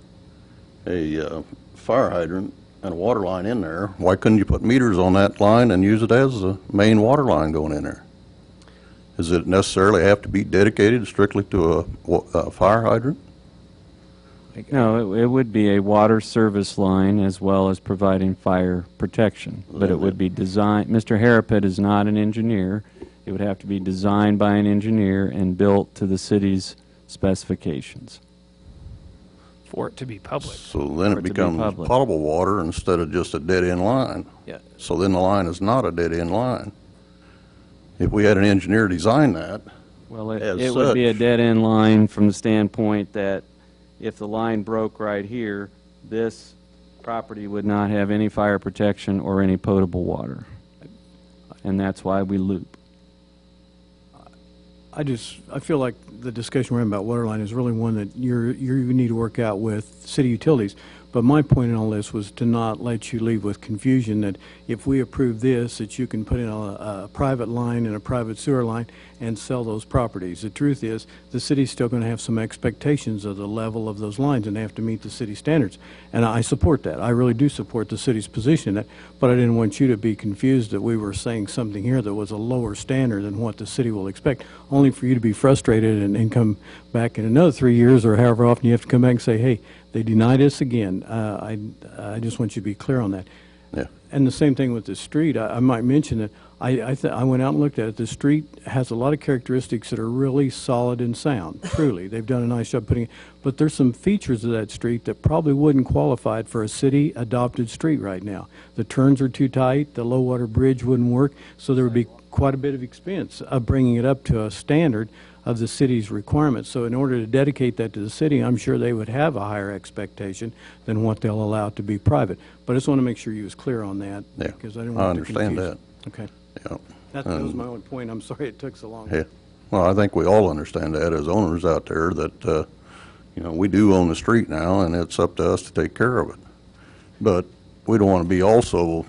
a uh, fire hydrant and a water line in there, why couldn't you put meters on that line and use it as the main water line going in there? Does it necessarily have to be dedicated strictly to a, a fire hydrant? No, it, it would be a water service line as well as providing fire protection, but it would be designed. Mister Hairpat is not an engineer. It would have to be designed by an engineer and built to the city's specifications for it to be public. So then it, it becomes be potable water instead of just a dead-end line. Yeah. So then the line is not a dead-end line. If we had an engineer design that, well, it, it would be a dead-end line from the standpoint that if the line broke right here, this property would not have any fire protection or any potable water. And that's why we loop. I just, I feel like the discussion we're having about waterline is really one that you're, you're, you need to work out with city utilities. But my point in all this was to not let you leave with confusion that if we approve this, that you can put in a, a private line and a private sewer line and sell those properties. The truth is the city's still going to have some expectations of the level of those lines, and they have to meet the city standards. And I support that. I really do support the city's position in that, but I didn't want you to be confused that we were saying something here that was a lower standard than what the city will expect, only for you to be frustrated and, and come back in another three years or however often you have to come back and say, hey, they denied us again. Uh, I, I just want you to be clear on that. Yeah. And the same thing with the street. I, I might mention that I I, th I went out and looked at it. The street has a lot of characteristics that are really solid and sound. Truly, they've done a nice job putting it. But there's some features of that street that probably wouldn't qualify it for a city adopted street right now. The turns are too tight. The low water bridge wouldn't work. So there would be quite a bit of expense of bringing it up to a standard of the city's requirements. So in order to dedicate that to the city, I'm sure they would have a higher expectation than what they'll allow it to be private. But I just want to make sure you was clear on that. Yeah, because I didn't want I understand to confuse. That. Okay. Yeah. That, that um, was my only point. I'm sorry it took so long. Yeah. Well, I think we all understand that as owners out there that, uh, you know, we do own the street now and it's up to us to take care of it. But we don't want to be also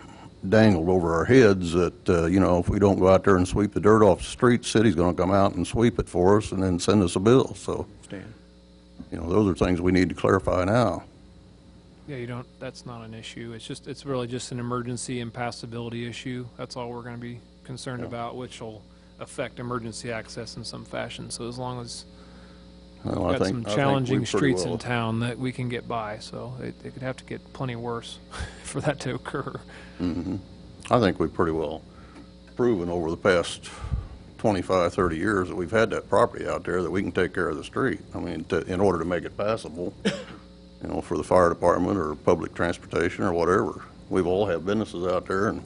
dangled over our heads that, uh, you know, if we don't go out there and sweep the dirt off the street, city's going to come out and sweep it for us and then send us a bill. So, Stan. You know, those are things we need to clarify now. Yeah, you don't, that's not an issue. It's just, it's really just an emergency impassability issue. That's all we're going to be concerned yeah. about, which will affect emergency access in some fashion. So as long as we've well, got I think, some challenging streets well. in town that we can get by, so it, it could have to get plenty worse for that to occur. Mm-hmm. I think we've pretty well proven over the past twenty-five, thirty years that we've had that property out there that we can take care of the street. I mean, to, in order to make it passable, you know, for the fire department or public transportation or whatever. We've all had businesses out there, and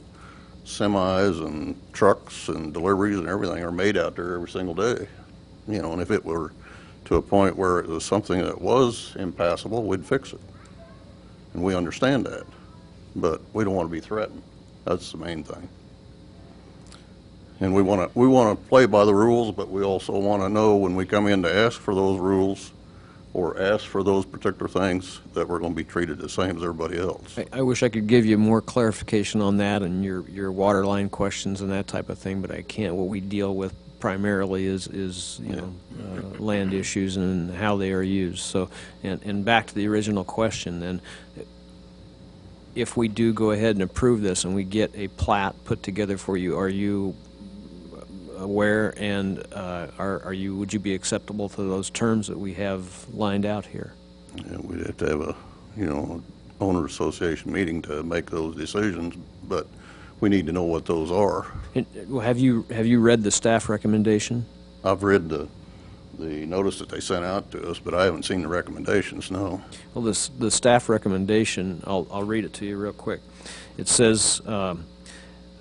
semis and trucks and deliveries and everything are made out there every single day. You know, and if it were to a point where it was something that was impassable, we'd fix it. And we understand that, but we don't want to be threatened. That's the main thing. And we want to we want to play by the rules, but we also want to know when we come in to ask for those rules or ask for those particular things that we're going to be treated the same as everybody else. I, I wish I could give you more clarification on that and your, your water line questions and that type of thing, but I can't. What we deal with primarily is, is you yeah. know, uh, land issues and how they are used. So, and, and back to the original question then, if we do go ahead and approve this and we get a plat put together for you, are you aware and uh, are, are you, would you be acceptable to those terms that we have lined out here? Yeah, we'd have to have a, you know, owner association meeting to make those decisions, but we need to know what those are. And, well, have you have you read the staff recommendation? I've read the the notice that they sent out to us, but I haven't seen the recommendations. No. Well, this the staff recommendation. I'll I'll read it to you real quick. It says um,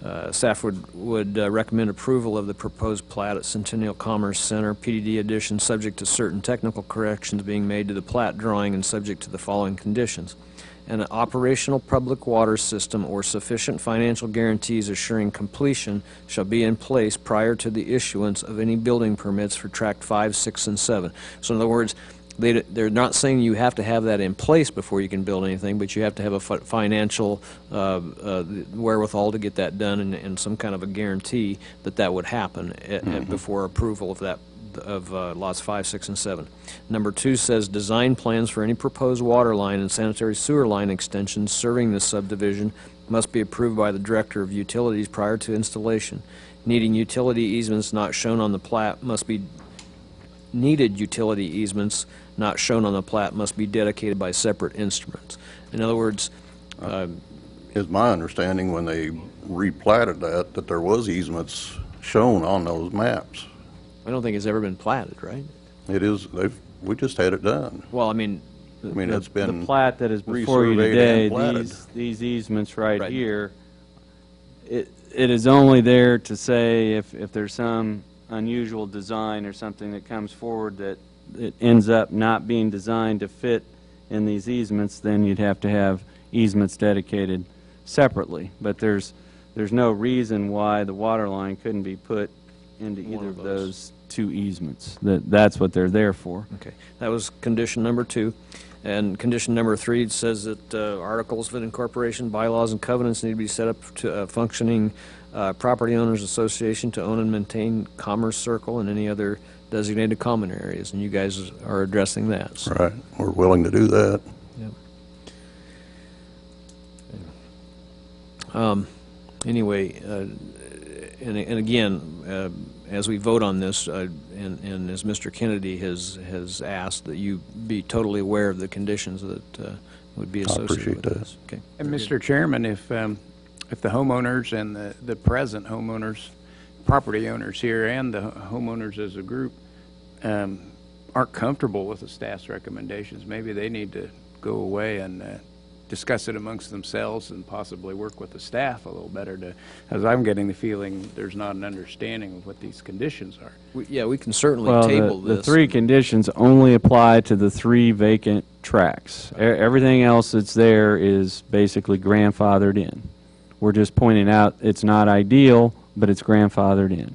uh, staff would would uh, recommend approval of the proposed plat at Centennial Commerce Center P D D Edition, subject to certain technical corrections being made to the plat drawing and subject to the following conditions: an operational public water system or sufficient financial guarantees assuring completion shall be in place prior to the issuance of any building permits for tract five, six, and seven. So in other words, they, they're not saying you have to have that in place before you can build anything, but you have to have a financial uh, uh, wherewithal to get that done and, and some kind of a guarantee that that would happen mm-hmm. at, before approval of that of uh, lots five, six, and seven. Number two says design plans for any proposed water line and sanitary sewer line extensions serving this subdivision must be approved by the Director of Utilities prior to installation. Needing utility easements not shown on the plat must be needed utility easements not shown on the plat must be dedicated by separate instruments. In other words, uh, is my understanding when they replatted that that there was easements shown on those maps. I don't think it's ever been platted, right? It is. They've, we just had it done. Well, I mean, the, I mean, the, it's been the plat that is before you today. These, these easements right, right here, it it is only there to say if if there's some unusual design or something that comes forward that it ends up not being designed to fit in these easements, then you'd have to have easements dedicated separately. But there's there's no reason why the water line couldn't be put into One either of those. those two easements. That that's what they're there for. Okay, that was condition number two, and condition number three says that uh, articles of incorporation, bylaws, and covenants need to be set up to uh, functioning uh, property owners association to own and maintain Commerce Circle and any other designated common areas, and you guys are addressing that. So. Right, we're willing to do that. Yep. Yeah. Um, anyway, uh, and and again. Uh, As we vote on this, uh, and, and as Mister Kennedy has has asked, that you be totally aware of the conditions that uh, would be associated with this. Okay. And Mister Chairman, if um, if the homeowners and the the present homeowners, property owners here, and the homeowners as a group um, aren't comfortable with the staff's recommendations, maybe they need to go away and. Uh, discuss it amongst themselves and possibly work with the staff a little better to, as I'm getting the feeling there's not an understanding of what these conditions are. We, yeah, we can certainly well, table the, this. The three conditions only apply to the three vacant tracts. Okay. E everything else that's there is basically grandfathered in. We're just pointing out it's not ideal, but it's grandfathered in.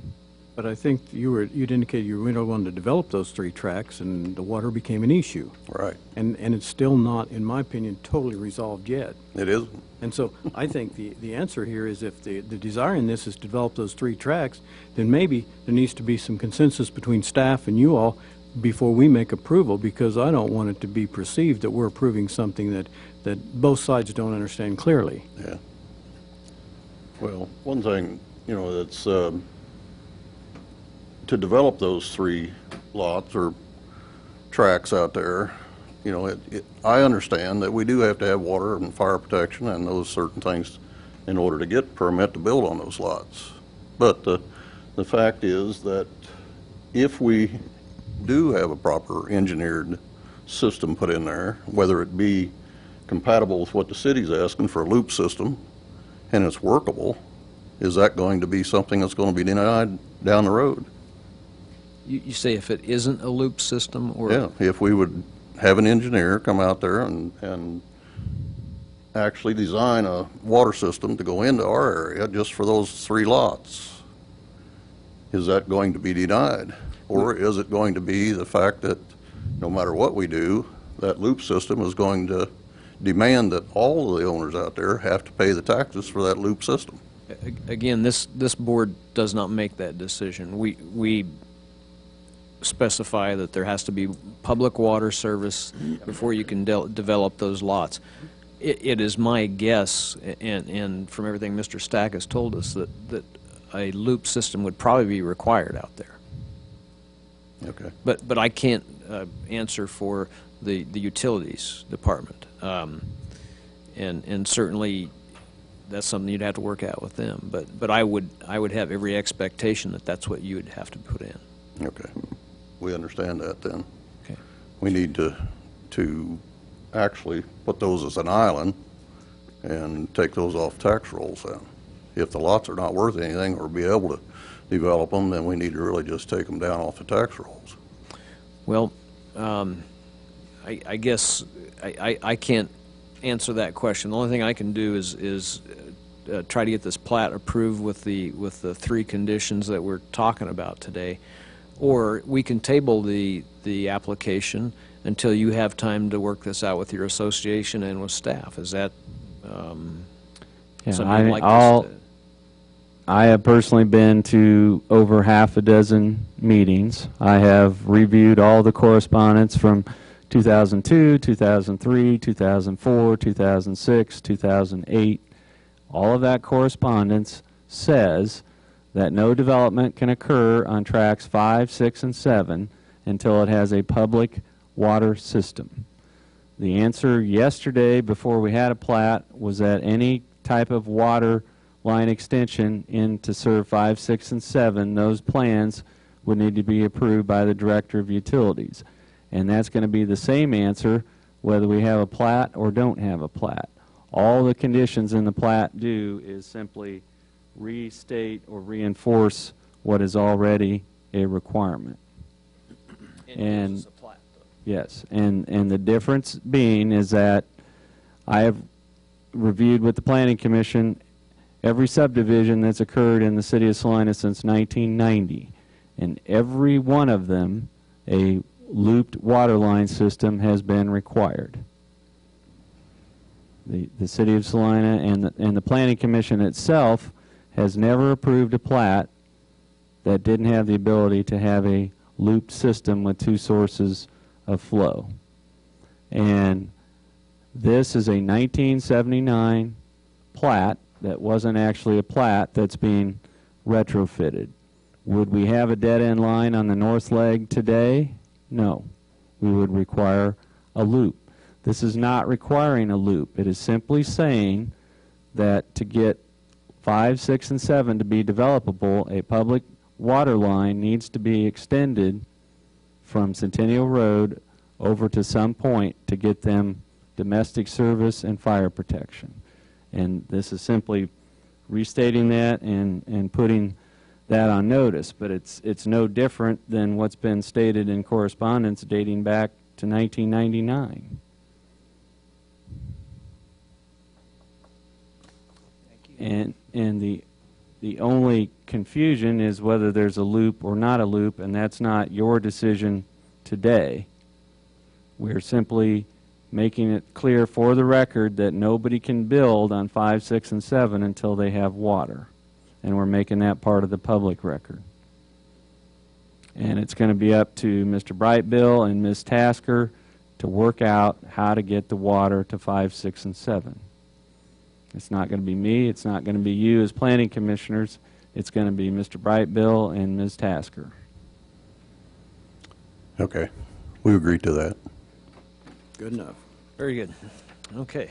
But I think you were, you'd indicated you were not wanting to develop those three tracks, and the water became an issue. Right. And and it's still not, in my opinion, totally resolved yet. It isn't. And so I think the, the answer here is if the, the desire in this is to develop those three tracks, then maybe there needs to be some consensus between staff and you all before we make approval, because I don't want it to be perceived that we're approving something that, that both sides don't understand clearly. Yeah. Well, one thing, you know, that's... Um, to develop those three lots or tracks out there, you know, it, it, I understand that we do have to have water and fire protection and those certain things in order to get permit to build on those lots. But the, the fact is that if we do have a proper engineered system put in there, whether it be compatible with what the city's asking for a loop system and it's workable, is that going to be something that's going to be denied down the road? You, you say if it isn't a loop system, or yeah, if we would have an engineer come out there and and actually design a water system to go into our area just for those three lots, is that going to be denied, or is it going to be the fact that no matter what we do, that loop system is going to demand that all of the owners out there have to pay the taxes for that loop system? Again, this this board does not make that decision. We we. specify that there has to be public water service before you can de develop those lots. It, it is my guess, and, and from everything Mister Stack has told us, that, that a loop system would probably be required out there. Okay. But but I can't uh, answer for the, the utilities department, um, and and certainly that's something you'd have to work out with them. But but I would I would have every expectation that that's what you would have to put in. Okay. We understand that then. Okay. We need to to actually put those as an island and take those off tax rolls then. If the lots are not worth anything or be able to develop them, then we need to really just take them down off the tax rolls. Well, um, I, I guess I, I, I can't answer that question. The only thing I can do is is uh, try to get this plat approved with the with the three conditions that we're talking about today. Or we can table the the application until you have time to work this out with your association and with staff. Is that um, yeah, something I, like I'll, this? I have personally been to over half a dozen meetings. I have reviewed all the correspondence from two thousand two, two thousand three, two thousand four, two thousand six, two thousand eight. All of that correspondence says that no development can occur on tracks five, six, and seven until it has a public water system. The answer yesterday before we had a plat was that any type of water line extension in to serve five, six, and seven, those plans would need to be approved by the Director of Utilities. And that's going to be the same answer whether we have a plat or don't have a plat. All the conditions in the plat do is simply restate or reinforce what is already a requirement. It and uses a plat, though. Yes, and, and the difference being is that I have reviewed with the Planning Commission every subdivision that's occurred in the city of Salina since nineteen ninety, and every one of them a looped water line system has been required. The, the city of Salina and the, and the Planning Commission itself has never approved a plat that didn't have the ability to have a looped system with two sources of flow. And this is a nineteen seventy-nine plat that wasn't actually a plat that's being retrofitted. Would we have a dead-end line on the north leg today? No. We would require a loop. This is not requiring a loop. It is simply saying that to get five, six, and seven to be developable, a public water line needs to be extended from Centennial Road over to some point to get them domestic service and fire protection. And this is simply restating that and, and putting that on notice. But it's, it's no different than what's been stated in correspondence dating back to nineteen ninety-nine. Thank you. And, and the, the only confusion is whether there's a loop or not a loop, and that's not your decision today. We're simply making it clear for the record that nobody can build on five, six, and seven until they have water. And we're making that part of the public record. And it's going to be up to Mister Brightbill and Miz Tasker to work out how to get the water to five, six, and seven. It's not going to be me. It's not going to be you as planning commissioners. It's going to be Mister Brightbill and Miz Tasker. Okay. We agree to that. Good enough. Very good. Okay.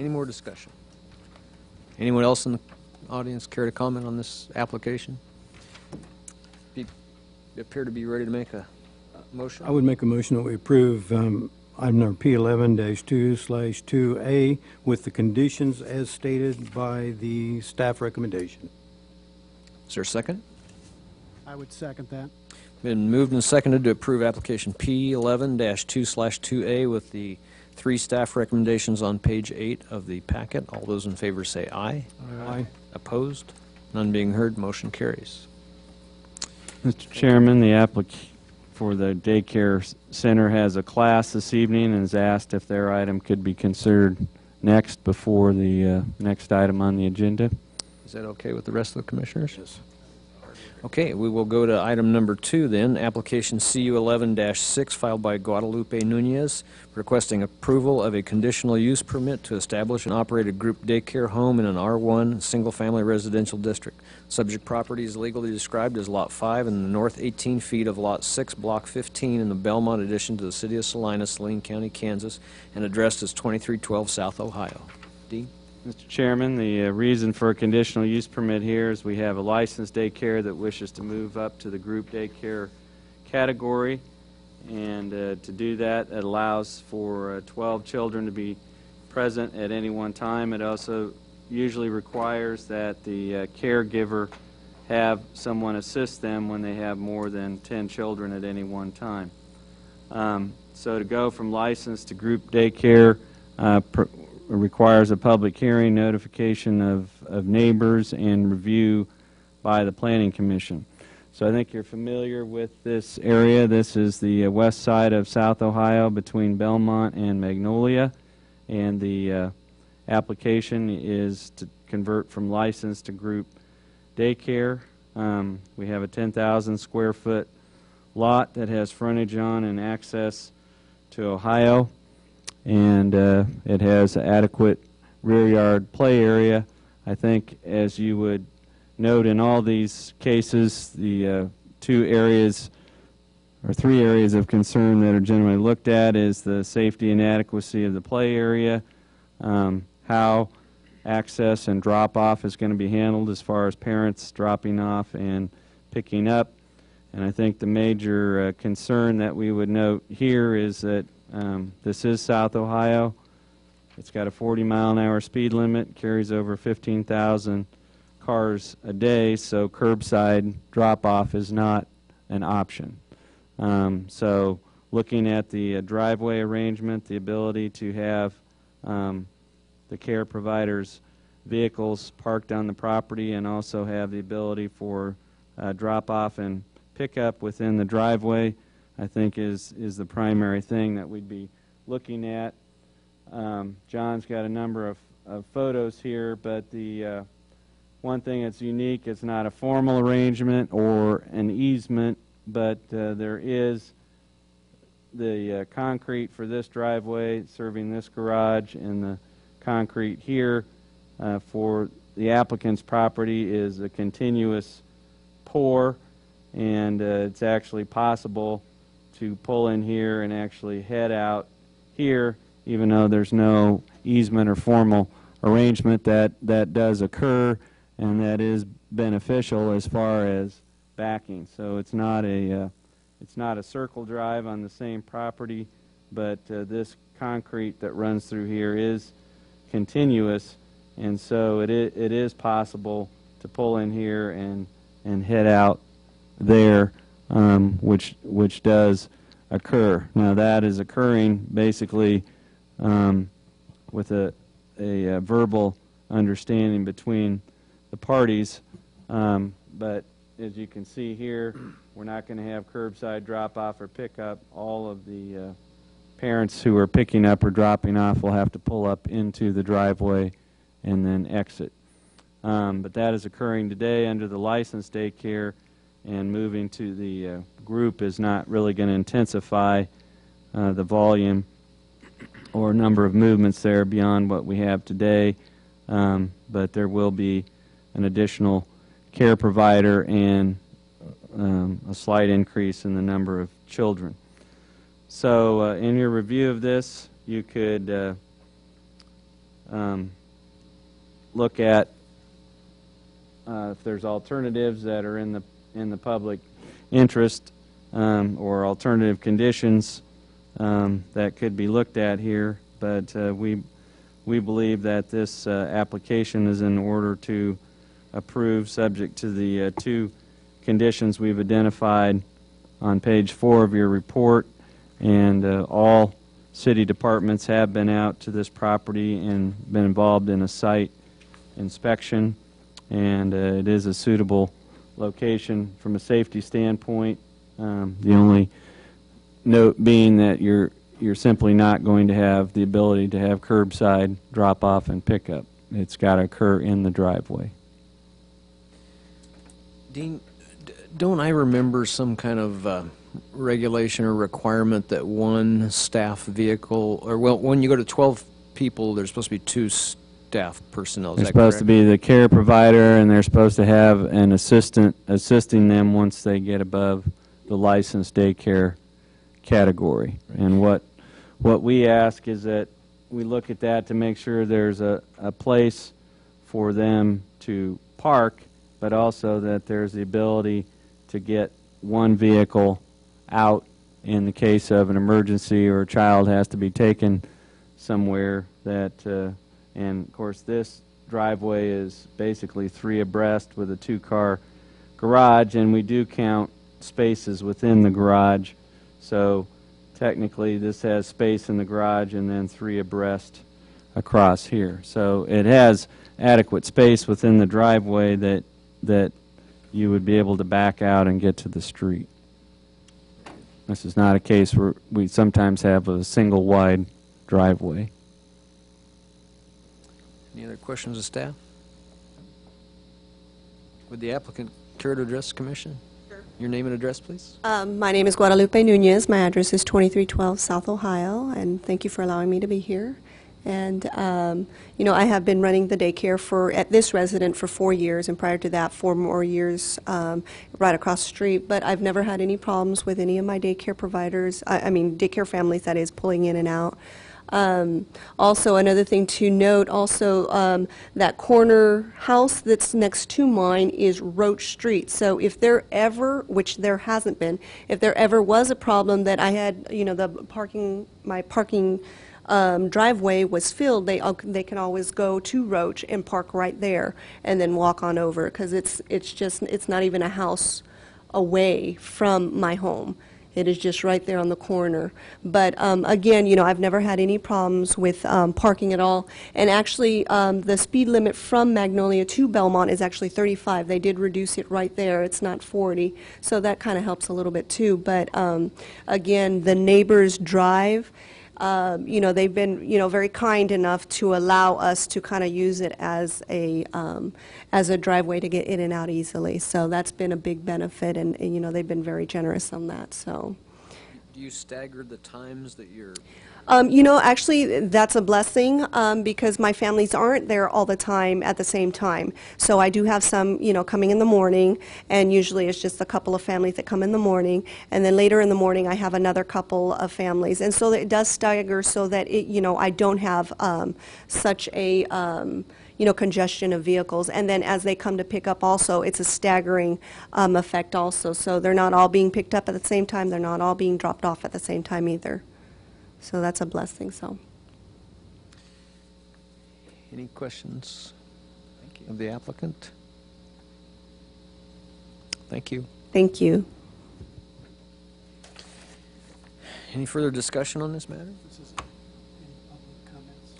Any more discussion? Anyone else in the audience care to comment on this application? You appear to be ready to make a motion. I would make a motion that we approve um, item number P eleven dash two slash two A with the conditions as stated by the staff recommendation. Is there a second? I would second that. Been moved and seconded to approve application P eleven dash two slash two A with the three staff recommendations on page eight of the packet. All those in favor say aye. Aye. Aye. Opposed? None being heard. Motion carries. Mister Chairman, the applicant for the daycare center has a class this evening and is asked if their item could be considered next before the uh, next item on the agenda. Is that okay with the rest of the commissioners? Yes. Okay, we will go to item number two then, application C U eleven dash six filed by Guadalupe Nunez, requesting approval of a conditional use permit to establish and operate a group daycare home in an R one single-family residential district. Subject property is legally described as Lot five in the north eighteen feet of Lot six, Block fifteen in the Belmont Addition to the City of Salina, Saline County, Kansas, and addressed as twenty-three twelve South Ohio. D. Mister Chairman, the uh, reason for a conditional use permit here is we have a licensed daycare that wishes to move up to the group daycare category, and uh, to do that it allows for uh, twelve children to be present at any one time. It also usually requires that the uh, caregiver have someone assist them when they have more than ten children at any one time. Um, so to go from licensed to group daycare uh, pr requires a public hearing, notification of, of neighbors, and review by the Planning Commission. So I think you're familiar with this area. This is the uh, west side of South Ohio between Belmont and Magnolia, and the uh, application is to convert from license to group daycare. Um, we have a ten thousand square foot lot that has frontage on and access to Ohio, and uh, it has adequate rear yard play area. I think, as you would note in all these cases, the uh, two areas or three areas of concern that are generally looked at is the safety and adequacy of the play area, um, how access and drop-off is going to be handled as far as parents dropping off and picking up. And I think the major uh, concern that we would note here is that um, this is South Ohio. It's got a forty mile an hour speed limit, carries over fifteen thousand cars a day, so curbside drop-off is not an option. Um, so looking at the uh, driveway arrangement, the ability to have um, the care provider's vehicles parked on the property and also have the ability for uh, drop-off and pickup within the driveway, I think is, is the primary thing that we'd be looking at. Um, John's got a number of, of photos here, but the uh, one thing that's unique, it's not a formal arrangement or an easement, but uh, there is the uh, concrete for this driveway serving this garage, and the concrete here uh, for the applicant's property is a continuous pour, and uh, it's actually possible to pull in here and actually head out here, even though there's no easement or formal arrangement. That that does occur, and that is beneficial as far as backing. So it's not a uh, it's not a circle drive on the same property, but uh, this concrete that runs through here is continuous, and so it is, it is possible to pull in here and and head out there, um, which which does occur. Now that is occurring basically um, with a, a a verbal understanding between the parties, um, but as you can see here, we're not going to have curbside drop-off or pickup. All of the uh, parents who are picking up or dropping off will have to pull up into the driveway and then exit. Um, but that is occurring today under the licensed daycare, and moving to the uh, group is not really going to intensify uh, the volume or number of movements there beyond what we have today, um, but there will be an additional care provider and um, a slight increase in the number of children. So uh, in your review of this, you could uh, um, look at uh, if there's alternatives that are in the in the public interest, um, or alternative conditions um, that could be looked at here, but uh, we we believe that this uh, application is in order to approve, subject to the uh, two conditions we've identified on page four of your report, and uh, all city departments have been out to this property and been involved in a site inspection, and uh, it is a suitable location from a safety standpoint. Um, the only note being that you're you're simply not going to have the ability to have curbside drop-off and pickup. It's got to occur in the driveway. Dean, don't I remember some kind of uh, regulation or requirement that one staff vehicle, or well, when you go to twelve people, there's supposed to be two staff personnel. Is they're that supposed correct? To be the care provider, and they're supposed to have an assistant assisting them once they get above the licensed daycare category. Right. And what what we ask is that we look at that to make sure there's a, a place for them to park, but also that there's the ability to get one vehicle out in the case of an emergency or a child has to be taken somewhere. That uh, and of course this driveway is basically three abreast with a two car garage, and we do count spaces within the garage, so technically this has space in the garage and then three abreast across here, so it has adequate space within the driveway that that you would be able to back out and get to the street. This is not a case where we sometimes have a single wide driveway. Any other questions of staff? Would the applicant care to address the commission? Sure. Your name and address, please. Um, my name is Guadalupe Nunez. My address is twenty-three twelve South Ohio, and thank you for allowing me to be here. And, um, you know, I have been running the daycare for, at this resident, for four years, and prior to that, four more years um, right across the street. But I've never had any problems with any of my daycare providers, I, I mean, daycare families, that is, pulling in and out. Um, also, another thing to note, also um, that corner house that's next to mine is Roach Street. So if there ever, which there hasn't been, if there ever was a problem that I had, you know, the parking, my parking um, driveway was filled, they they can always go to Roach and park right there and then walk on over, because it's it's just it's not even a house away from my home. It is just right there on the corner. But um, again, you know, I've never had any problems with um, parking at all. And actually, um, the speed limit from Magnolia to Belmont is actually thirty-five. They did reduce it right there. It's not forty. So that kind of helps a little bit too. But um, again, the neighbors drive. Uh, you know, they've been, you know, very kind enough to allow us to kind of use it as a um, as a driveway to get in and out easily. So that's been a big benefit, and, and you know, they've been very generous on that. So, do you stagger the times that you're? Um, you know, actually, that's a blessing um, because my families aren't there all the time at the same time. So I do have some, you know, coming in the morning, and usually it's just a couple of families that come in the morning, and then later in the morning I have another couple of families. And so it does stagger so that, it, you know, I don't have um, such a, um, you know, congestion of vehicles. And then as they come to pick up also, it's a staggering um, effect also. So they're not all being picked up at the same time. They're not all being dropped off at the same time either. So that's a blessing. So, any questions Thank you. of the applicant? Thank you. Thank you. Any further discussion on this matter? This is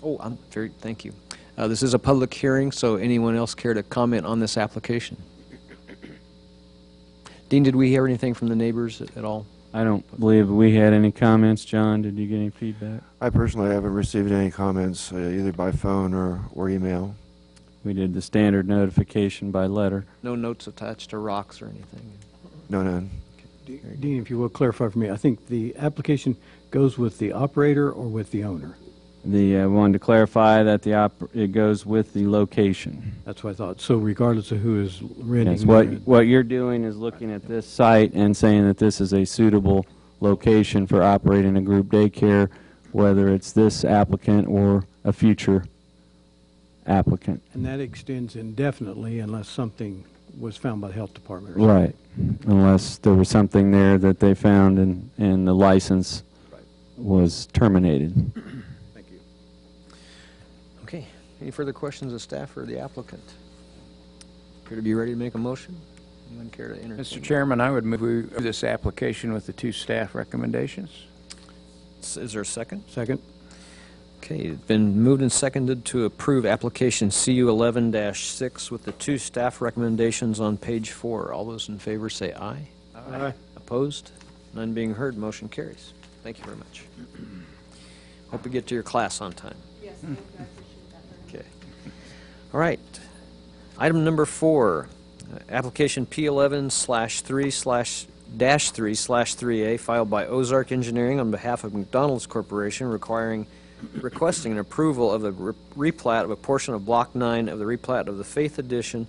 oh, I'm very. Thank you. Uh, this is a public hearing, so anyone else care to comment on this application? Dean, did we hear anything from the neighbors at all? I don't believe we had any comments. John, did you get any feedback? I personally haven't received any comments, uh, either by phone or, or email. We did the standard notification by letter. No notes attached to rocks or anything? No, none. Okay. Dean, if you will clarify for me, I think the application goes with the operator or with the owner? The, I uh, wanted to clarify that the op it goes with the location. That's what I thought. So regardless of who is renting. Yes, what, what you're doing is looking at this site and saying that this is a suitable location for operating a group daycare, whether it's this applicant or a future applicant. And that extends indefinitely unless something was found by the health department. Or right. Unless there was something there that they found and, and the license right. was terminated. Any further questions of staff or the applicant? Appear to be ready to make a motion. Anyone care to entertain? Mister Chairman, I would move this application with the two staff recommendations. Is there a second? Second. Okay, it's been moved and seconded to approve application C U eleven dash six with the two staff recommendations on page four. All those in favor say aye. Aye. Aye. Opposed? None being heard, motion carries. Thank you very much. Hope we get to your class on time. Yes, exactly. All right, item number four, uh, application P eleven dash three dash three dash three A filed by Ozark Engineering on behalf of McDonald's Corporation requiring, requesting an approval of a re replat of a portion of Block nine of the replat of the Faith Edition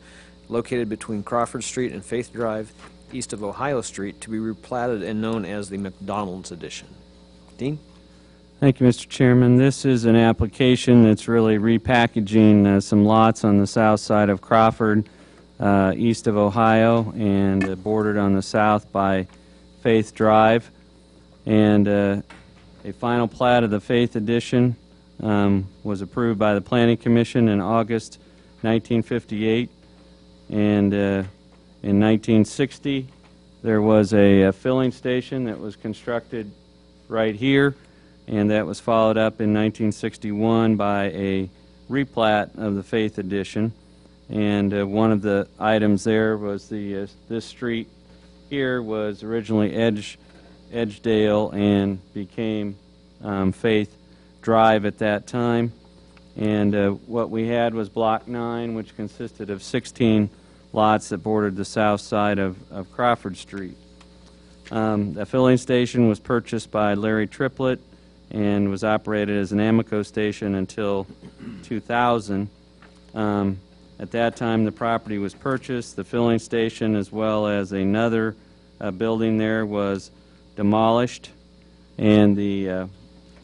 located between Crawford Street and Faith Drive east of Ohio Street to be replatted and known as the McDonald's Edition. Dean? Thank you, Mister Chairman. This is an application that's really repackaging uh, some lots on the south side of Crawford, uh, east of Ohio, and uh, bordered on the south by Faith Drive. And uh, a final plat of the Faith Edition um, was approved by the Planning Commission in August nineteen fifty-eight. And uh, in nineteen sixty, there was a, a filling station that was constructed right here. And that was followed up in nineteen sixty-one by a replat of the Faith Edition. And uh, one of the items there was the uh, this street here was originally Edge, Edgedale and became um, Faith Drive at that time. And uh, what we had was Block nine, which consisted of sixteen lots that bordered the south side of, of Crawford Street. Um, the filling station was purchased by Larry Triplett and was operated as an Amoco station until two thousand. Um, at that time, the property was purchased. The filling station, as well as another uh, building there, was demolished, and the uh,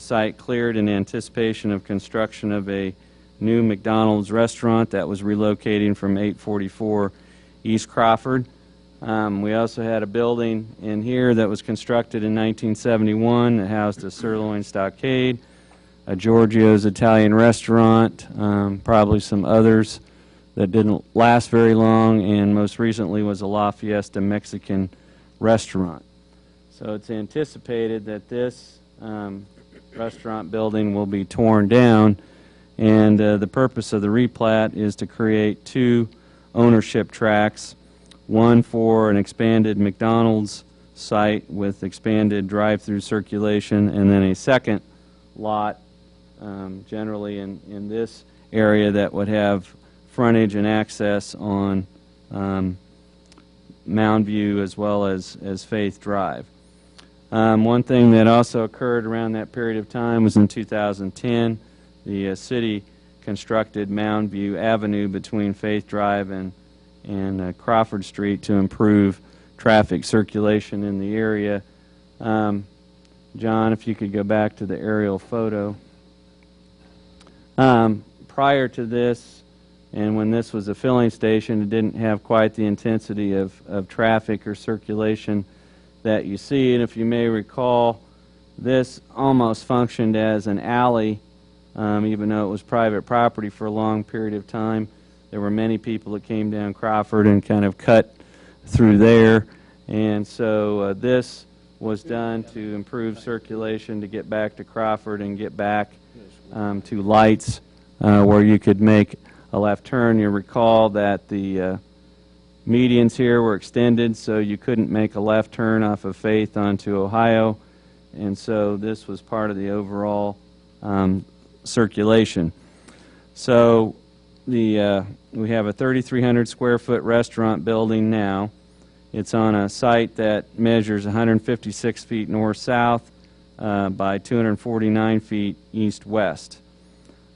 site cleared in anticipation of construction of a new McDonald's restaurant that was relocating from eight forty-four East Crawford. Um, we also had a building in here that was constructed in nineteen seventy-one that housed a sirloin stockade, a Giorgio's Italian restaurant, um, probably some others that didn't last very long, and most recently was a La Fiesta Mexican restaurant. So it's anticipated that this um, restaurant building will be torn down, and uh, the purpose of the replat is to create two ownership tracts, one for an expanded McDonald's site with expanded drive-through circulation, and then a second lot um, generally in, in this area that would have frontage and access on um, Mound View as well as, as Faith Drive. Um, one thing that also occurred around that period of time was in two thousand ten, the uh, city constructed Mound View Avenue between Faith Drive and and uh, Crawford Street to improve traffic circulation in the area. Um, John, if you could go back to the aerial photo. Um, prior to this, and when this was a filling station, it didn't have quite the intensity of, of traffic or circulation that you see. And if you may recall, this almost functioned as an alley, um, even though it was private property for a long period of time. There were many people that came down Crawford and kind of cut through there. And so uh, this was done to improve circulation to get back to Crawford and get back um, to lights uh, where you could make a left turn. You recall that the uh, medians here were extended, so you couldn't make a left turn off of Faith onto Ohio. And so this was part of the overall um, circulation. So the uh, we have a thirty-three hundred square foot restaurant building now. It's on a site that measures one hundred fifty-six feet north-south uh, by two hundred forty-nine feet east-west.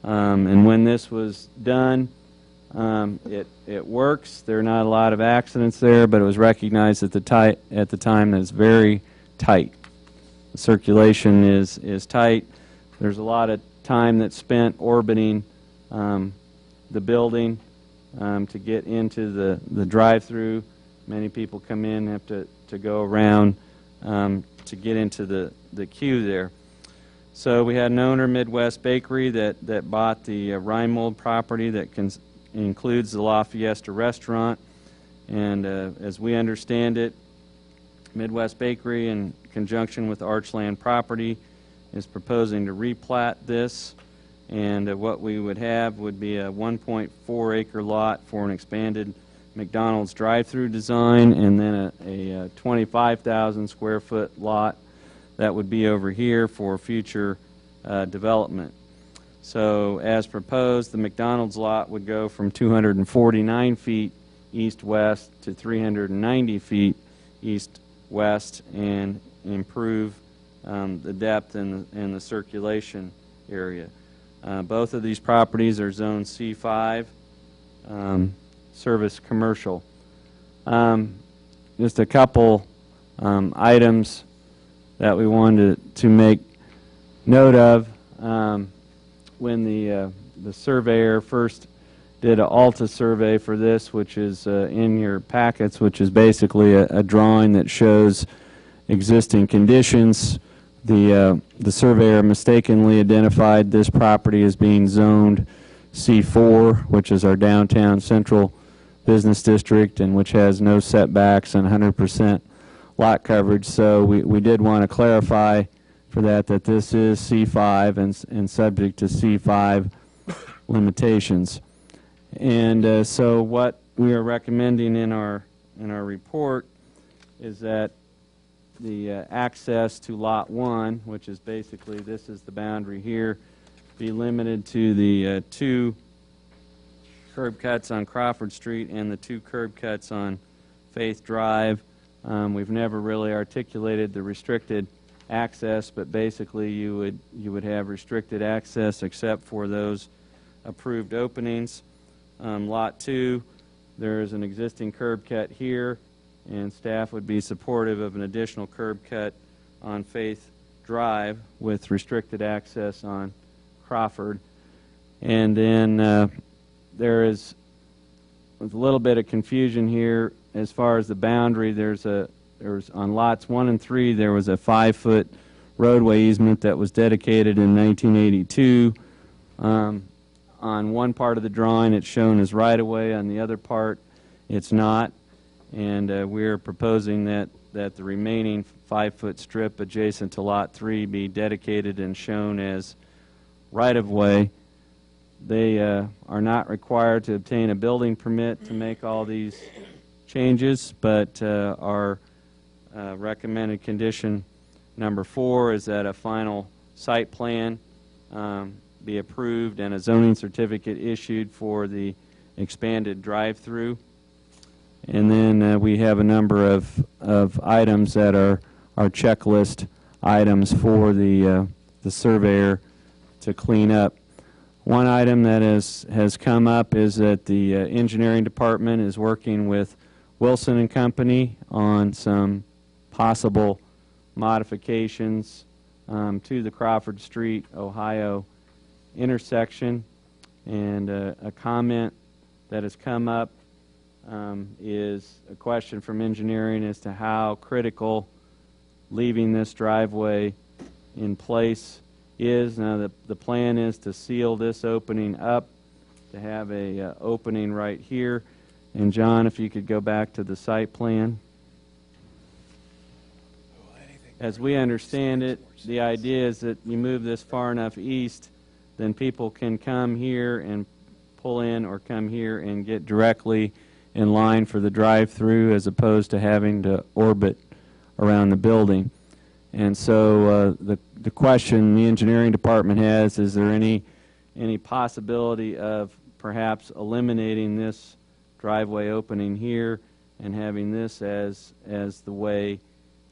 Um, and when this was done, um, it, it works. There are not a lot of accidents there, but it was recognized at the, tight, at the time that it's very tight. The circulation is, is tight. There's a lot of time that's spent orbiting um, the building um, to get into the, the drive-through. Many people come in, have to, to go around um, to get into the, the queue there. So we had an owner, Midwest Bakery, that, that bought the uh, Rhinemold property that includes the La Fiesta restaurant. And uh, as we understand it, Midwest Bakery, in conjunction with Archland Property, is proposing to replat this. And uh, what we would have would be a one point four acre lot for an expanded McDonald's drive-through design, and then a, a twenty-five thousand square foot lot that would be over here for future uh, development. So as proposed, the McDonald's lot would go from two hundred forty-nine feet east-west to three hundred ninety feet east-west and improve um, the depth and the, and the circulation area. Uh, both of these properties are zone C five, um, service commercial. Um, just a couple um, items that we wanted to, to make note of. Um, when the, uh, the surveyor first did an ALTA survey for this, which is uh, in your packets, which is basically a, a drawing that shows existing conditions, The, uh, the surveyor mistakenly identified this property as being zoned C four, which is our downtown central business district and which has no setbacks and one hundred percent lot coverage. So we, we did want to clarify for that that this is C five and, and subject to C five limitations. And uh, so what we are recommending in our, in our report is that the uh, access to lot one, which is basically this is the boundary here, be limited to the uh, two curb cuts on Crawford Street and the two curb cuts on Faith Drive. Um, we've never really articulated the restricted access, but basically you would you would have restricted access except for those approved openings. Um, lot two, there is an existing curb cut here, and staff would be supportive of an additional curb cut on Faith Drive with restricted access on Crawford. And then uh, there is a little bit of confusion here as far as the boundary. There's a there's on lots one and three there was a five foot roadway easement that was dedicated in nineteen eighty-two. Um, on one part of the drawing it's shown as right of way, on the other part it's not, and uh, we're proposing that that the remaining five foot strip adjacent to lot three be dedicated and shown as right of way. They uh, are not required to obtain a building permit to make all these changes, but uh, our uh, recommended condition number four is that a final site plan um, be approved and a zoning certificate issued for the expanded drive-through. And then uh, we have a number of, of items that are our checklist items for the, uh, the surveyor to clean up. One item that is, has come up is that the uh, engineering department is working with Wilson and Company on some possible modifications um, to the Crawford Street, Ohio intersection. And uh, a comment that has come up um, is a question from engineering as to how critical leaving this driveway in place is. Now the, the plan is to seal this opening up, to have a uh, opening right here. And John, if you could go back to the site plan. As we understand it, the idea is that you move this far enough east, then people can come here and pull in, or come here and get directly in line for the drive-through, as opposed to having to orbit around the building. And so uh, the the question the engineering department has is, there any any possibility of perhaps eliminating this driveway opening here and having this as as the way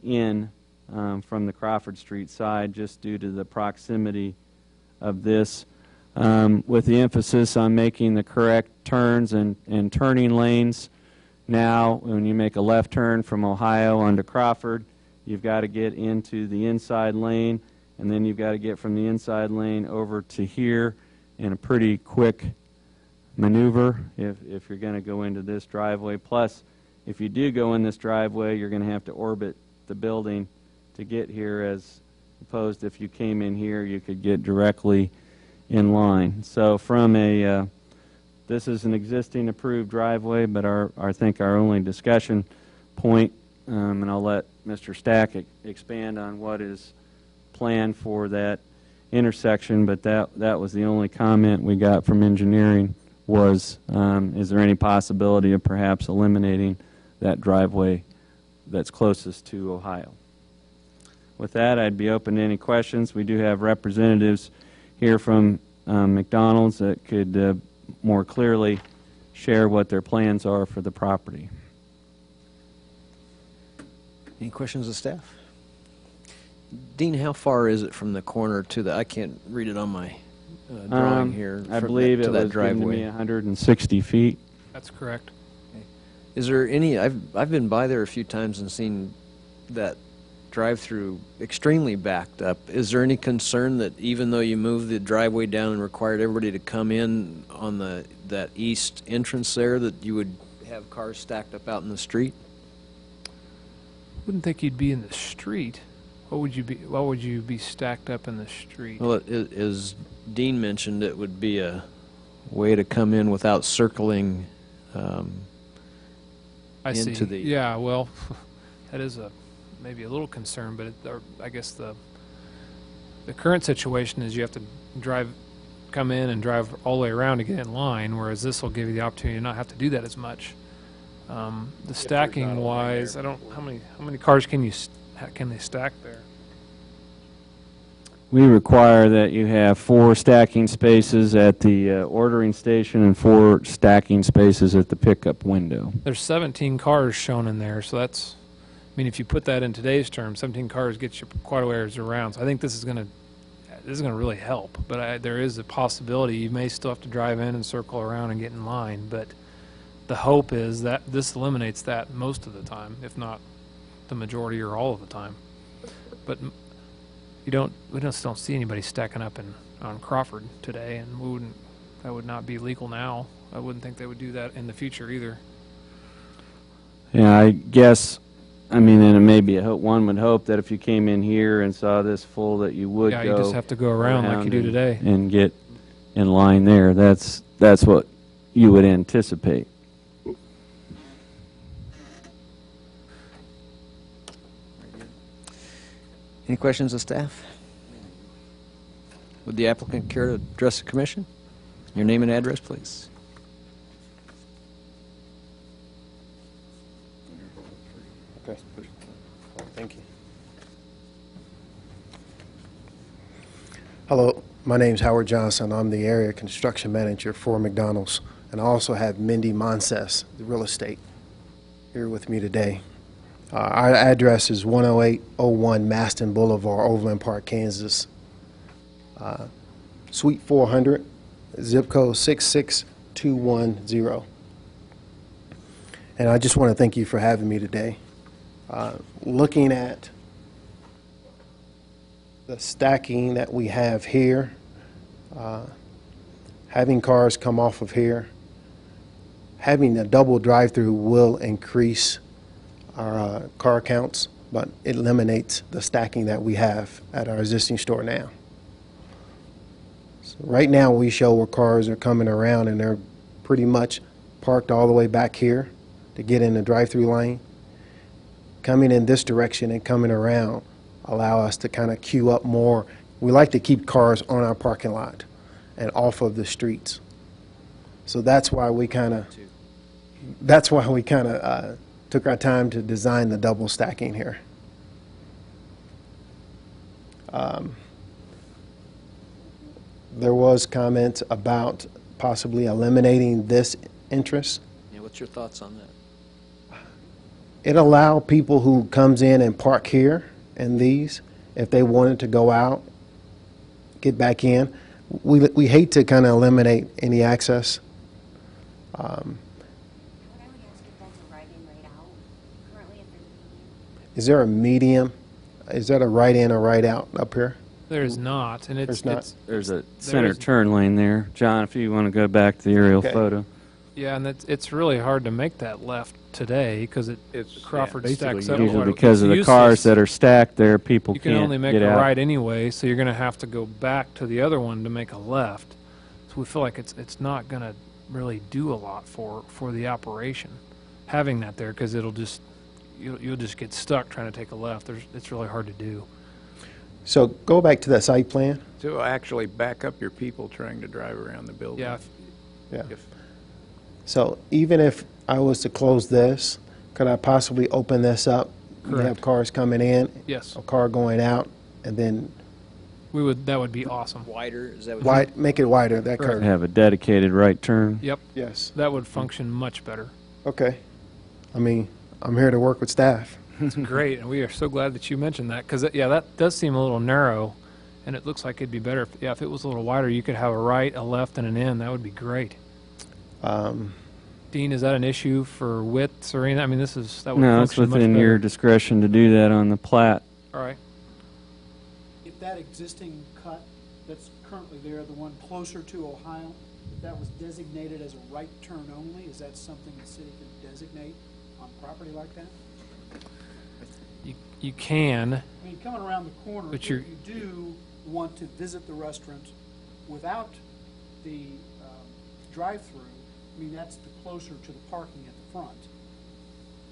in um, from the Crawford Street side, just due to the proximity of this, um, with the emphasis on making the correct turns and and turning lanes. Now, when you make a left turn from Ohio onto Crawford, you've got to get into the inside lane, and then you've got to get from the inside lane over to here in a pretty quick maneuver if, if you're going to go into this driveway. Plus, if you do go in this driveway, you're going to have to orbit the building to get here, as opposed if you came in here, you could get directly in line. So from a, uh, this is an existing approved driveway, but our, I think our only discussion point, um, and I'll let Mister Stack e- expand on what is planned for that intersection, but that that was the only comment we got from engineering, was um, is there any possibility of perhaps eliminating that driveway that's closest to Ohio? With that, I'd be open to any questions. We do have representatives here from um, McDonald's that could uh, more clearly share what their plans are for the property. Any questions of staff? Dean, how far is it from the corner to the, I can't read it on my uh, drawing um, here. I believe that, it was given to me one hundred sixty feet. That's correct. Okay. Is there any, I've, I've been by there a few times and seen that drive-through extremely backed up. Is there any concern that even though you moved the driveway down and required everybody to come in on the that east entrance there, that you would have cars stacked up out in the street? Wouldn't think you'd be in the street. What would you be? Why would you be stacked up in the street? Well, it, it, as Dean mentioned, it would be a way to come in without circling um, I into see. the. Yeah, well, that is a maybe a little concern, but it, or I guess the the current situation is you have to drive, come in and drive all the way around to get in line, whereas this will give you the opportunity to not have to do that as much. Um, the if stacking wise, I don't. How many how many cars can you can they stack there? We require that you have four stacking spaces at the uh, ordering station and four stacking spaces at the pickup window. There's seventeen cars shown in there, so that's. I mean, if you put that in today's terms, seventeen cars gets you quite a ways around. So I think this is going to this is going to really help. But I, there is a possibility you may still have to drive in and circle around and get in line, but. The hope is that this eliminates that most of the time, if not the majority or all of the time. But you don't, we just don't see anybody stacking up in, on Crawford today, and we wouldn't, that would not be legal now. I wouldn't think they would do that in the future either. Yeah, I guess, I mean, and it may be, a, one would hope that if you came in here and saw this full that you would yeah, go. Yeah, you just have to go around, around like you do and, today. And get in line there. That's, that's what you would anticipate. Any questions of staff? Would the applicant care to address the commission? Your name and address, please. Okay. Thank you. Hello, my name is Howard Johnson. I'm the area construction manager for McDonald's, and I also have Mindy Monses, the real estate, here with me today. Uh, our address is one oh eight oh one Maston Boulevard, Overland Park, Kansas. Uh, Suite four hundred, zip code six six two one zero. And I just want to thank you for having me today. Uh, looking at the stacking that we have here, uh, having cars come off of here, having a double drive-through will increase our uh, car counts, but it eliminates the stacking that we have at our existing store now. So right now we show where cars are coming around and they're pretty much parked all the way back here to get in the drive-through lane. Coming in this direction and coming around allow us to kind of queue up more. We like to keep cars on our parking lot and off of the streets. So that's why we kind of, that's why we kind of, uh, took our time to design the double stacking here. Um, there was comments about possibly eliminating this entrance. Yeah, what's your thoughts on that? It allowed people who comes in and park here and these, if they wanted to go out, get back in. We, we hate to kind of eliminate any access. Um, Is there a medium? Is that a right in or right out up here? There is not, and it's, there's not. It's, there's a center there turn lane there, John. If you want to go back to the aerial okay. photo. Yeah, and it's it's really hard to make that left today because it it's, Crawford yeah, stacks up. Usually because of the useless. cars that are stacked there, people you can can't only make get a out. right anyway, so you're going to have to go back to the other one to make a left. So we feel like it's it's not going to really do a lot for for the operation having that there, because it'll just. You'll, you'll just get stuck trying to take a left. There's, it's really hard to do. So go back to that site plan. To actually back up your people trying to drive around the building. Yeah. If, yeah. If. So even if I was to close this, could I possibly open this up? Correct. And have cars coming in? Yes. A car going out, and then we would. That would be awesome. Wider. Is that what Wide, make it wider. That curve. Have a dedicated right turn. Yep. Yes. That would function much better. Okay. I mean. I'm here to work with staff. That's great, and we are so glad that you mentioned that, because yeah, that does seem a little narrow, and it looks like it'd be better if, yeah, if it was a little wider. You could have a right, a left, and an in. That would be great. Um, Dean, is that an issue for width or anything? I mean, this is that would no, it's within your discretion to do that on the plat. All right. If that existing cut that's currently there, the one closer to Ohio, if that was designated as a right turn only, is that something the city could designate? Property like that? You, you can. I mean, coming around the corner, but you do want to visit the restaurant without the um, drive-through. I mean, that's the closer to the parking at the front.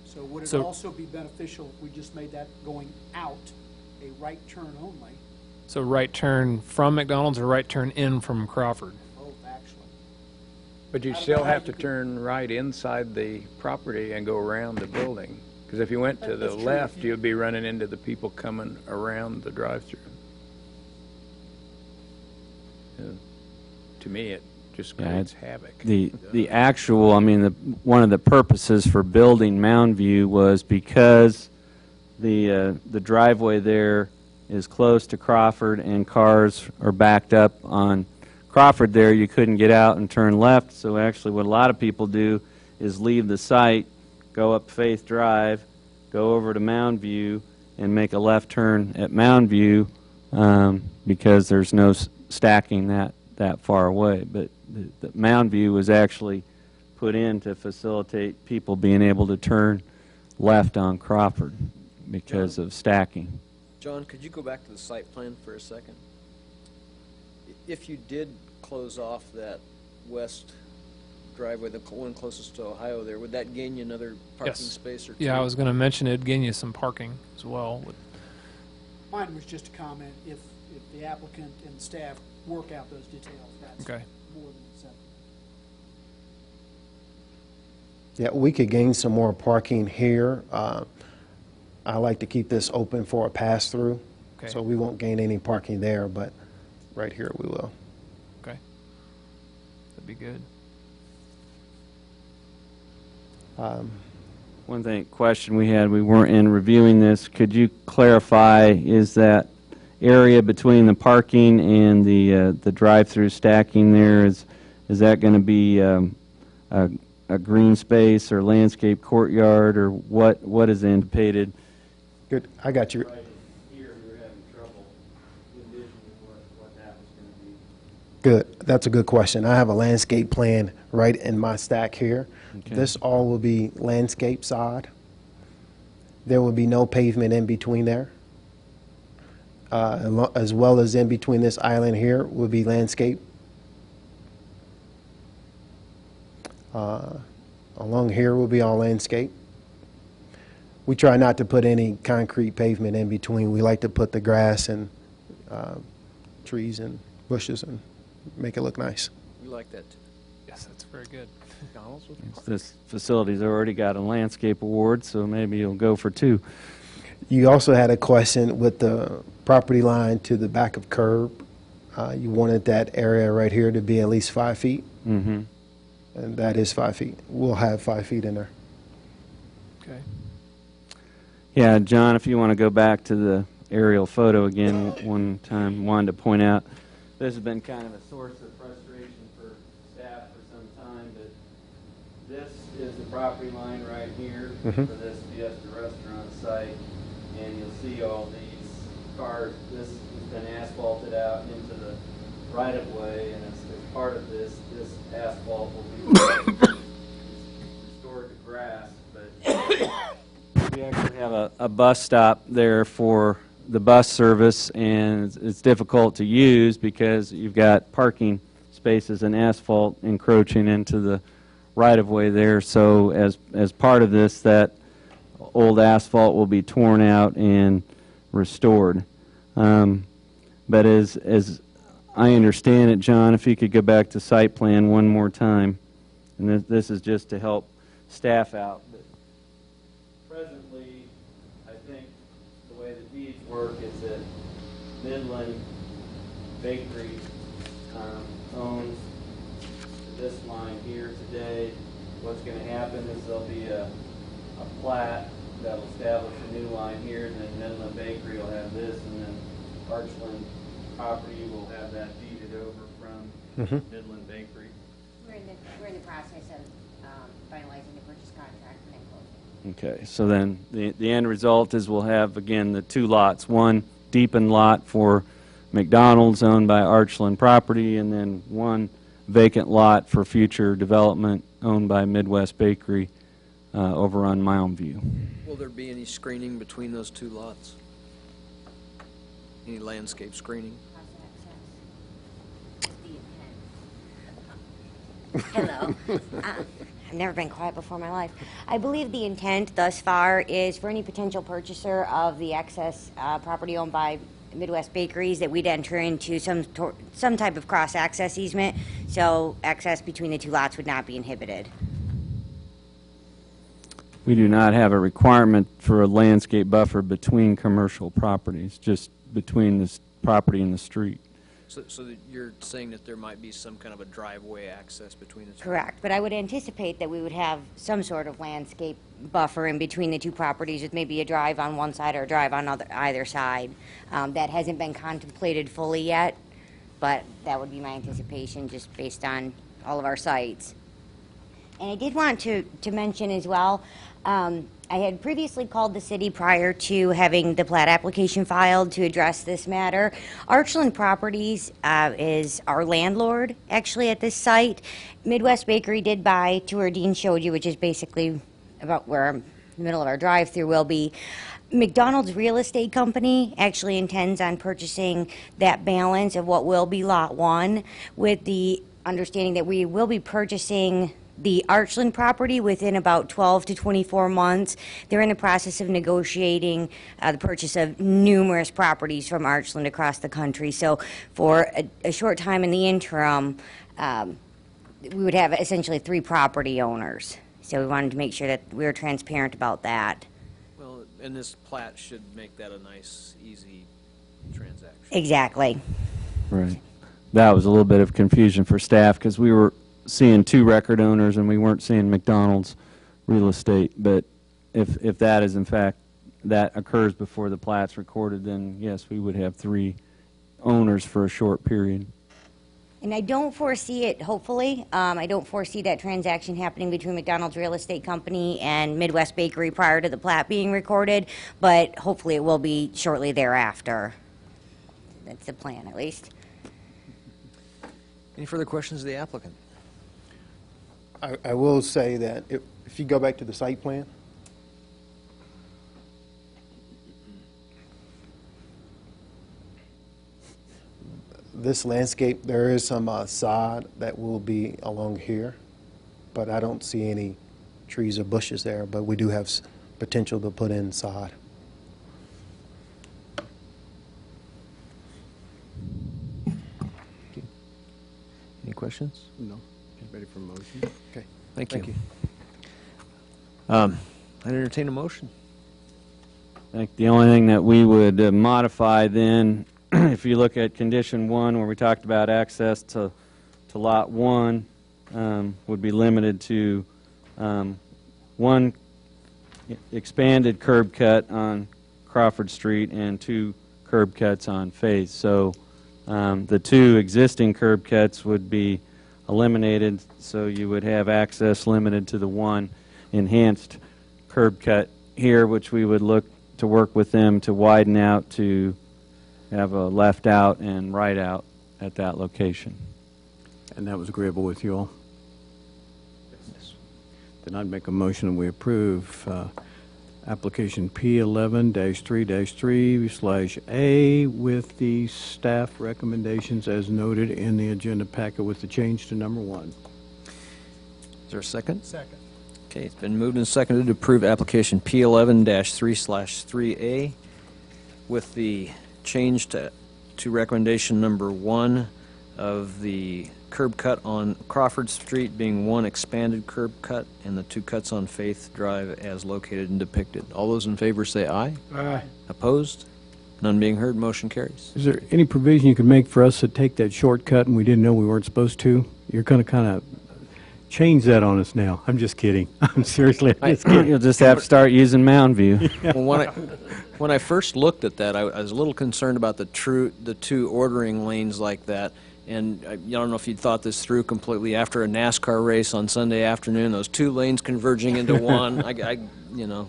So would it so also be beneficial if we just made that going out a right turn only? So right turn from McDonald's or right turn in from Crawford? But you still have to turn right inside the property and go around the building, because if you went to the left, you'd be running into the people coming around the drive-through. Yeah. To me, it just creates yeah, havoc. The the actual, I mean, the one of the purposes for building Mound View was because the uh, the driveway there is close to Crawford and cars are backed up on Crawford there, you couldn't get out and turn left, so actually what a lot of people do is leave the site, go up Faith Drive, go over to Mound View, and make a left turn at Mound View um, because there's no s stacking that, that far away. But the, the mound view was actually put in to facilitate people being able to turn left on Crawford because John, of stacking. John, could you go back to the site plan for a second? If you did close off that west driveway, the one closest to Ohio there, would that gain you another parking yes. space or two? Yeah, I was going to mention it'd gain you some parking as well. Mine was just a comment. If, if the applicant and staff work out those details, that's okay. more than acceptable. Yeah, we could gain some more parking here. Uh, I like to keep this open for a pass-through, okay. so we won't gain any parking there, but right here we will. Okay, that'd be good. Um, One thing, question we had, we weren't in reviewing this. Could you clarify, is that area between the parking and the uh, the drive-through stacking there, is is that going to be um, a, a green space or landscape courtyard, or what what is anticipated? Good, I got you. Good. That's a good question. I have a landscape plan right in my stack here. Okay. This all will be landscape sod. There will be no pavement in between there. Uh, as well as in between this island here will be landscape. Uh, along here will be all landscape. We try not to put any concrete pavement in between. We like to put the grass and uh, trees and bushes and make it look nice. We like that too. Yes, that's very good. McDonald's with yes, this facility's already got a landscape award, so maybe you'll go for two. You also had a question with the property line to the back of curb. Uh, you wanted that area right here to be at least five feet. Mm-hmm. And that is five feet. We'll have five feet in there. Okay. Yeah, John, if you want to go back to the aerial photo again one time, wanted to point out this has been kind of a source of frustration for staff for some time, but this is the property line right here mm-hmm. for this Fiesta restaurant site, and you'll see all these cars. This has been asphalted out into the right-of-way, and as, as part of this, this asphalt will be restored to grass, but we actually have a, a bus stop there for the bus service, and it's, it's difficult to use because you've got parking spaces and asphalt encroaching into the right-of-way there. So as as part of this, that old asphalt will be torn out and restored. Um, but as as I understand it, John, if you could go back to site plan one more time, and this, this is just to help staff out. Is that Midland Bakery um, owns this line here today. What's going to happen is there'll be a, a plat that will establish a new line here, and then Midland Bakery will have this, and then Archland Property will have that deeded over from mm-hmm. Midland Bakery. We're in the, we're in the process of um, finalizing the purchase contract. Okay, so then the, the end result is we'll have, again, the two lots, one deepened lot for McDonald's owned by Archland Property, and then one vacant lot for future development owned by Midwest Bakery uh, over on Mound View. Will there be any screening between those two lots? Any landscape screening? Hello. Uh, I've never been quiet before in my life. I believe the intent thus far is for any potential purchaser of the excess uh, property owned by Midwest Bakeries that we'd enter into some some type of cross-access easement, so access between the two lots would not be inhibited. We do not have a requirement for a landscape buffer between commercial properties, just between this property and the street. So, so that you're saying that there might be some kind of a driveway access between the two? Correct, but I would anticipate that we would have some sort of landscape buffer in between the two properties with maybe a drive on one side or a drive on other, either side. Um, that hasn't been contemplated fully yet, but that would be my anticipation just based on all of our sites. And I did want to, to mention as well, Um, I had previously called the city prior to having the plat application filed to address this matter. Archland Properties uh, is our landlord, actually, at this site. Midwest Bakery did buy, tour Dean showed you, which is basically about where I'm, the middle of our drive-through will be. McDonald's Real Estate Company actually intends on purchasing that balance of what will be Lot one, with the understanding that we will be purchasing the Archland property within about twelve to twenty-four months. They're in the process of negotiating uh, the purchase of numerous properties from Archland across the country. So for a, a short time in the interim, um, we would have essentially three property owners. So we wanted to make sure that we were transparent about that. Well, and this plat should make that a nice, easy transaction. Exactly. Right. That was a little bit of confusion for staff because we were seeing two record owners and we weren't seeing McDonald's Real Estate, but if if that is in fact that occurs before the plat's recorded, then yes, we would have three owners for a short period. And I don't foresee it, hopefully, um, I don't foresee that transaction happening between McDonald's Real Estate Company and Midwest Bakery prior to the plat being recorded, but hopefully it will be shortly thereafter. That's the plan, at least. Any further questions of the applicant? I, I will say that if, if you go back to the site plan, this landscape, there is some uh, sod that will be along here, but I don't see any trees or bushes there, but we do have s potential to put in sod. Okay. Any questions? No. Ready for motion? Okay. Thank, Thank you. you. Um, I entertain a motion. I think the only thing that we would uh, modify then, if you look at condition one where we talked about access to, to lot one, um, would be limited to um, one expanded curb cut on Crawford Street and two curb cuts on Faith. So um, the two existing curb cuts would be eliminated, so you would have access limited to the one enhanced curb cut here, which we would look to work with them to widen out to have a left out and right out at that location. And that was agreeable with you all? Yes. Then I'd make a motion and we approve uh, application P eleven dash three dash three slash A with the staff recommendations as noted in the agenda packet with the change to number one. Is there a second? Second. Okay, it's been moved and seconded to approve application P eleven dash three slash three A with the change to, to recommendation number one of the curb cut on Crawford Street being one expanded curb cut and the two cuts on Faith Drive as located and depicted. All those in favor say aye. Aye. Opposed? None being heard. Motion carries. Is there any provision you could make for us to take that shortcut and we didn't know we weren't supposed to? You're going to kind of change that on us now. I'm just kidding. I'm seriously I'm just kidding. You'll just have to start using Mound View. Yeah. Well, when I, when I first looked at that, I, I was a little concerned about the, true, the two ordering lanes like that. And I don't know if you thought this through completely. After a NASCAR race on Sunday afternoon, those two lanes converging into one, I, I, you know.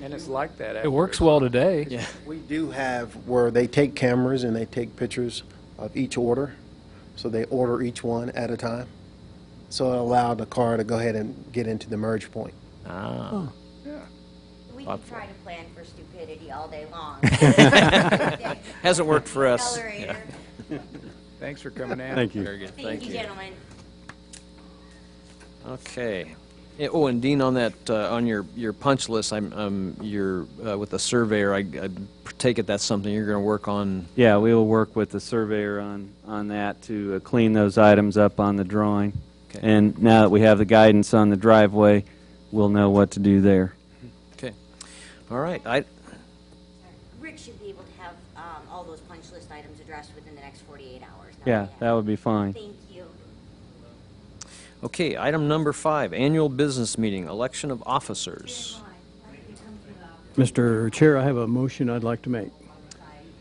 And it's like that. Afterwards. It works well today. Yeah. We do have where they take cameras and they take pictures of each order. So they order each one at a time. So it allowed the car to go ahead and get into the merge point. Ah. Oh. Yeah. We can try to plan for stupidity all day long. Hasn't worked for us. Yeah. Thanks for coming out. Thank you. Very good. Thank, Thank you, you, gentlemen. Okay. Oh, and Dean, on that, uh, on your your punch list, I'm, um, you're uh, with the surveyor. I, I take it that's something you're going to work on. Yeah, we will work with the surveyor on on that to uh, clean those items up on the drawing. Okay. And now that we have the guidance on the driveway, we'll know what to do there. Okay. All right. I. Rick should be able to have um, all those punch list items addressed within the next forty-eight hours. Yeah, that would be fine. Thank you. Okay, item number five, annual business meeting, election of officers. Mister Chair, I have a motion I'd like to make.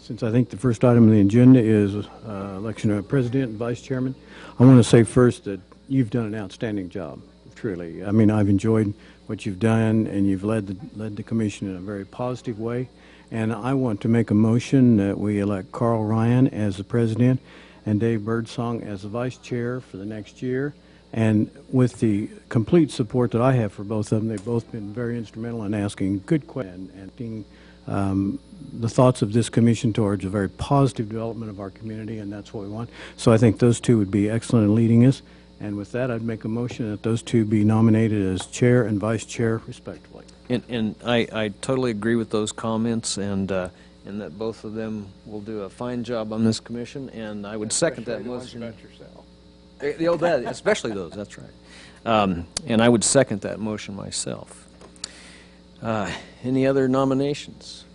Since I think the first item on the agenda is uh, election of president and vice chairman, I want to say first that you've done an outstanding job. truly. I mean, I've enjoyed what you've done, and you've led the, led the commission in a very positive way. And I want to make a motion that we elect Carl Ryan as the president and Dave Birdsong as the vice chair for the next year. And with the complete support that I have for both of them, they've both been very instrumental in asking good questions and, and um, the thoughts of this commission towards a very positive development of our community, and that's what we want. So I think those two would be excellent in leading us. And with that, I'd make a motion that those two be nominated as chair and vice chair, respectively. And, and I, I totally agree with those comments, and uh, and that both of them will do a fine job on this commission. And I would second that motion. About yourself. The, the old dad, especially those. That's right. Um, and I would second that motion myself. Uh, any other nominations?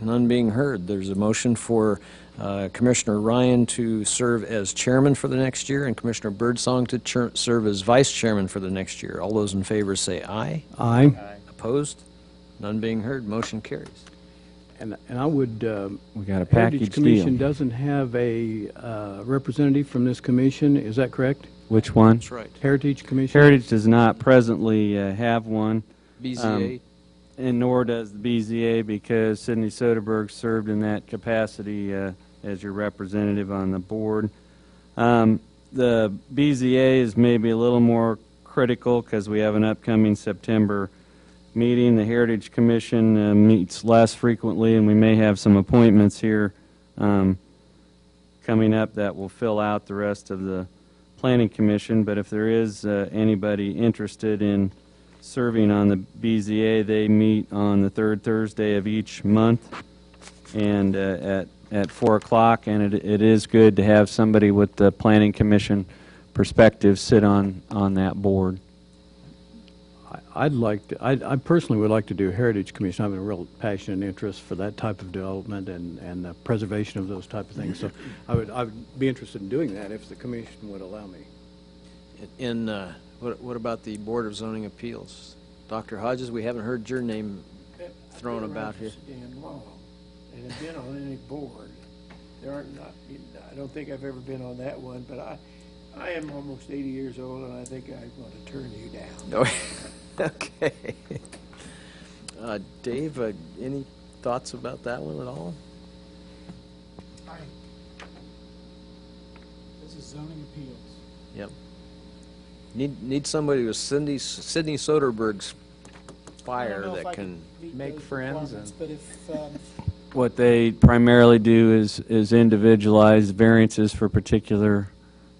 None being heard. There's a motion for uh, Commissioner Ryan to serve as chairman for the next year and Commissioner Birdsong to serve as vice chairman for the next year. All those in favor say aye. Aye. Aye. Opposed? None being heard. Motion carries. And, and I would, uh, we got a package Heritage Commission deal. Doesn't have a uh, representative from this commission, is that correct? Which one? That's right. Heritage Commission? Heritage does not presently uh, have one. B Z A? Um, and nor does the B Z A, because Sidney Soderberg served in that capacity uh, as your representative on the board. Um, the B Z A is maybe a little more critical because we have an upcoming September meeting. The Heritage Commission uh, meets less frequently, and we may have some appointments here um, coming up that will fill out the rest of the Planning Commission. But if there is uh, anybody interested in serving on the B Z A, they meet on the third Thursday of each month and uh, at, at four o'clock, and it, it is good to have somebody with the Planning Commission perspective sit on, on that board. I'd like to, I'd, I personally would like to do Heritage Commission. I have a real passion and interest for that type of development and, and the preservation of those type of things. So I would, I would be interested in doing that if the commission would allow me. In, uh, what, what about the Board of Zoning Appeals? Doctor Hodges, we haven't heard your name thrown about here. I've been around for damn long and have been on any board. There aren't not, I don't think I've ever been on that one, but I, I am almost eighty years old, and I think I'm going to turn you down. Okay. Uh, Dave, uh, any thoughts about that one at all? Hi. This is Zoning Appeals. Yep. Need need somebody with Cindy, Sidney Soderbergh's fire that can, can make friends. And but if, um, what they primarily do is, is individualize variances for particular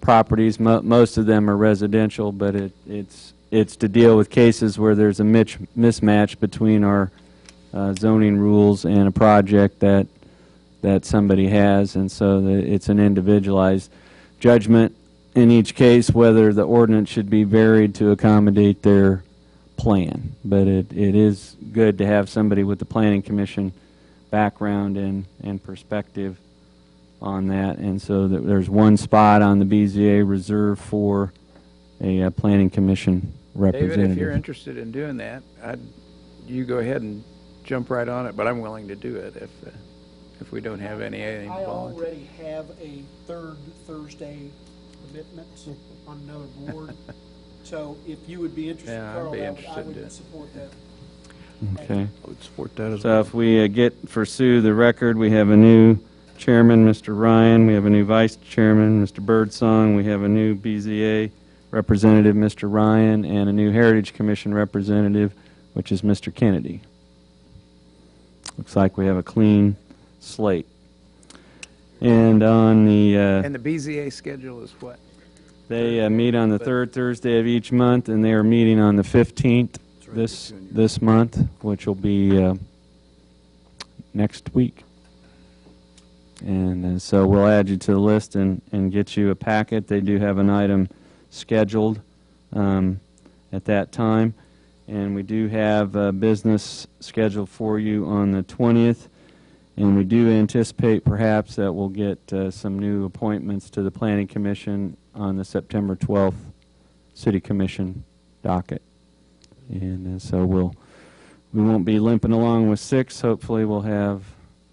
properties. Mo most of them are residential, but it, it's it's to deal with cases where there's a mismatch between our uh, zoning rules and a project that that somebody has, and so the, it's an individualized judgment in each case whether the ordinance should be varied to accommodate their plan. But it, it is good to have somebody with the Planning Commission background and, and perspective on that, and so that there's one spot on the B Z A reserved for a uh, Planning Commission representative. David, if you're interested in doing that, I'd, you go ahead and jump right on it, but I'm willing to do it if uh, if we don't have any, any I volunteers. Already have a third Thursday commitment on another board, so if you would be interested, yeah, Carl, I'd be interested I would, I would in support that. Okay. I would support that as so well. So if we uh, get, pursue the record, we have a new chairman, Mister Ryan, we have a new vice chairman, Mister Birdsong, we have a new B Z A representative, Mister Ryan, and a new Heritage Commission representative, which is Mister Kennedy. Looks like we have a clean slate. And on the... Uh, and the B Z A schedule is what? They uh, meet on the third Thursday of each month, and they are meeting on the fifteenth this, this month, which will be uh, next week. And uh, so we'll add you to the list and, and get you a packet. They do have an item scheduled um, at that time. And we do have uh, business scheduled for you on the twentieth. And we do anticipate perhaps that we'll get uh, some new appointments to the Planning Commission on the September twelfth City Commission docket. And uh, so we'll, we won't be limping along with six. Hopefully we'll have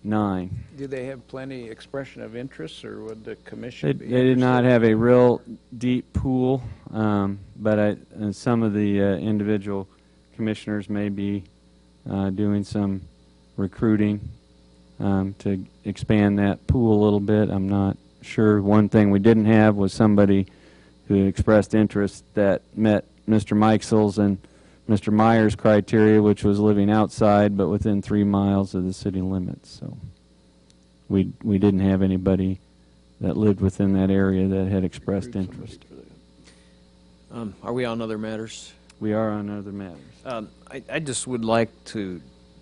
nine. Do they have plenty expression of interest, or would the commission they, be They did not have a real deep pool, um, but I, uh, some of the uh, individual commissioners may be uh, doing some recruiting um, to expand that pool a little bit. I'm not sure. One thing we didn't have was somebody who expressed interest that met Mister Mikesell's and Mister Meyer's criteria, which was living outside but within three miles of the city limits. So we we didn't have anybody that lived within that area that had expressed interest. Um, are we on other matters? We are on other matters. Um, I, I just would like to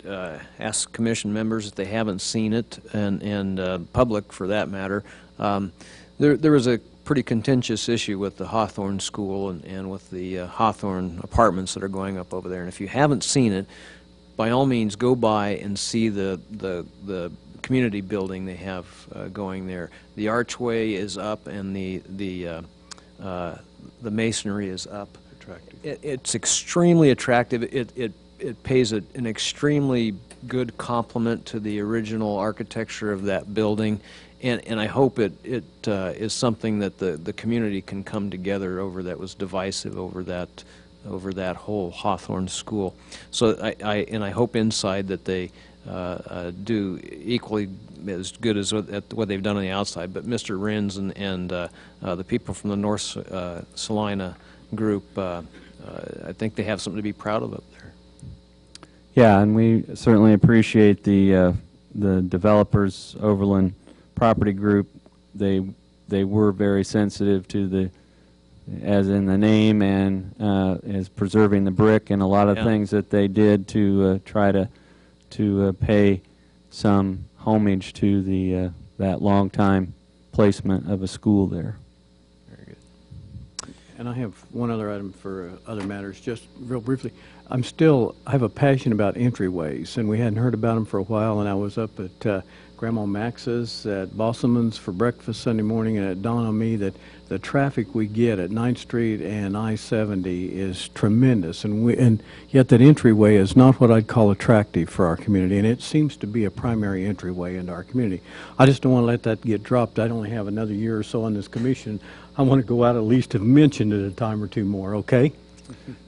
uh, ask commission members, if they haven't seen it, and, and uh, public for that matter, um, there, there was a pretty contentious issue with the Hawthorne School and, and with the uh, Hawthorne apartments that are going up over there. And if you haven't seen it, by all means, go by and see the the, the community building they have uh, going there. The archway is up, and the the uh, uh, the masonry is up. Attractive. It, it's extremely attractive. It it it pays a, an extremely good compliment to the original architecture of that building. And, and I hope it, it uh, is something that the, the community can come together over, that was divisive over that over that whole Hawthorne School. So I, I and I hope inside that they uh, uh, do equally as good as what, what they've done on the outside. But Mister Renz and, and uh, uh, the people from the North uh, Salina group, uh, uh, I think they have something to be proud of up there. Yeah, and we certainly appreciate the uh, the developers, Overland Property Group. They they were very sensitive to the, as in the name, and uh, as preserving the brick, and a lot of yeah. things that they did to uh, try to to uh, pay some homage to the uh, that long time placement of a school there. Very good. And I have one other item for uh, other matters, just real briefly. I'm still I have a passion about entryways, and we hadn't heard about them for a while. And I was up at Uh, Grandma Max's at Bosselman's for breakfast Sunday morning, and it dawned on me that the traffic we get at ninth street and I seventy is tremendous, and we, and yet that entryway is not what I'd call attractive for our community, and it seems to be a primary entryway into our community. I just don't want to let that get dropped. I only have another year or so on this commission. I want to go out at least to mention it a time or two more, okay?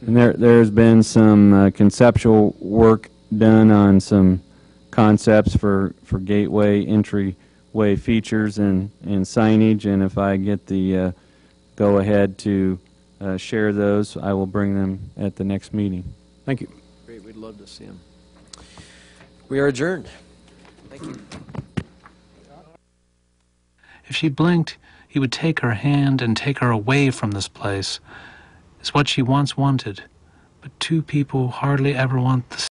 And there, there's been some uh, conceptual work done on some concepts for for gateway entryway features and and signage, and if I get the uh, go ahead to uh, share those, I will bring them at the next meeting. Thank you. Great, we'd love to see them. We are adjourned. Thank you. If she blinked, he would take her hand and take her away from this place. It's what she once wanted, but two people hardly ever want the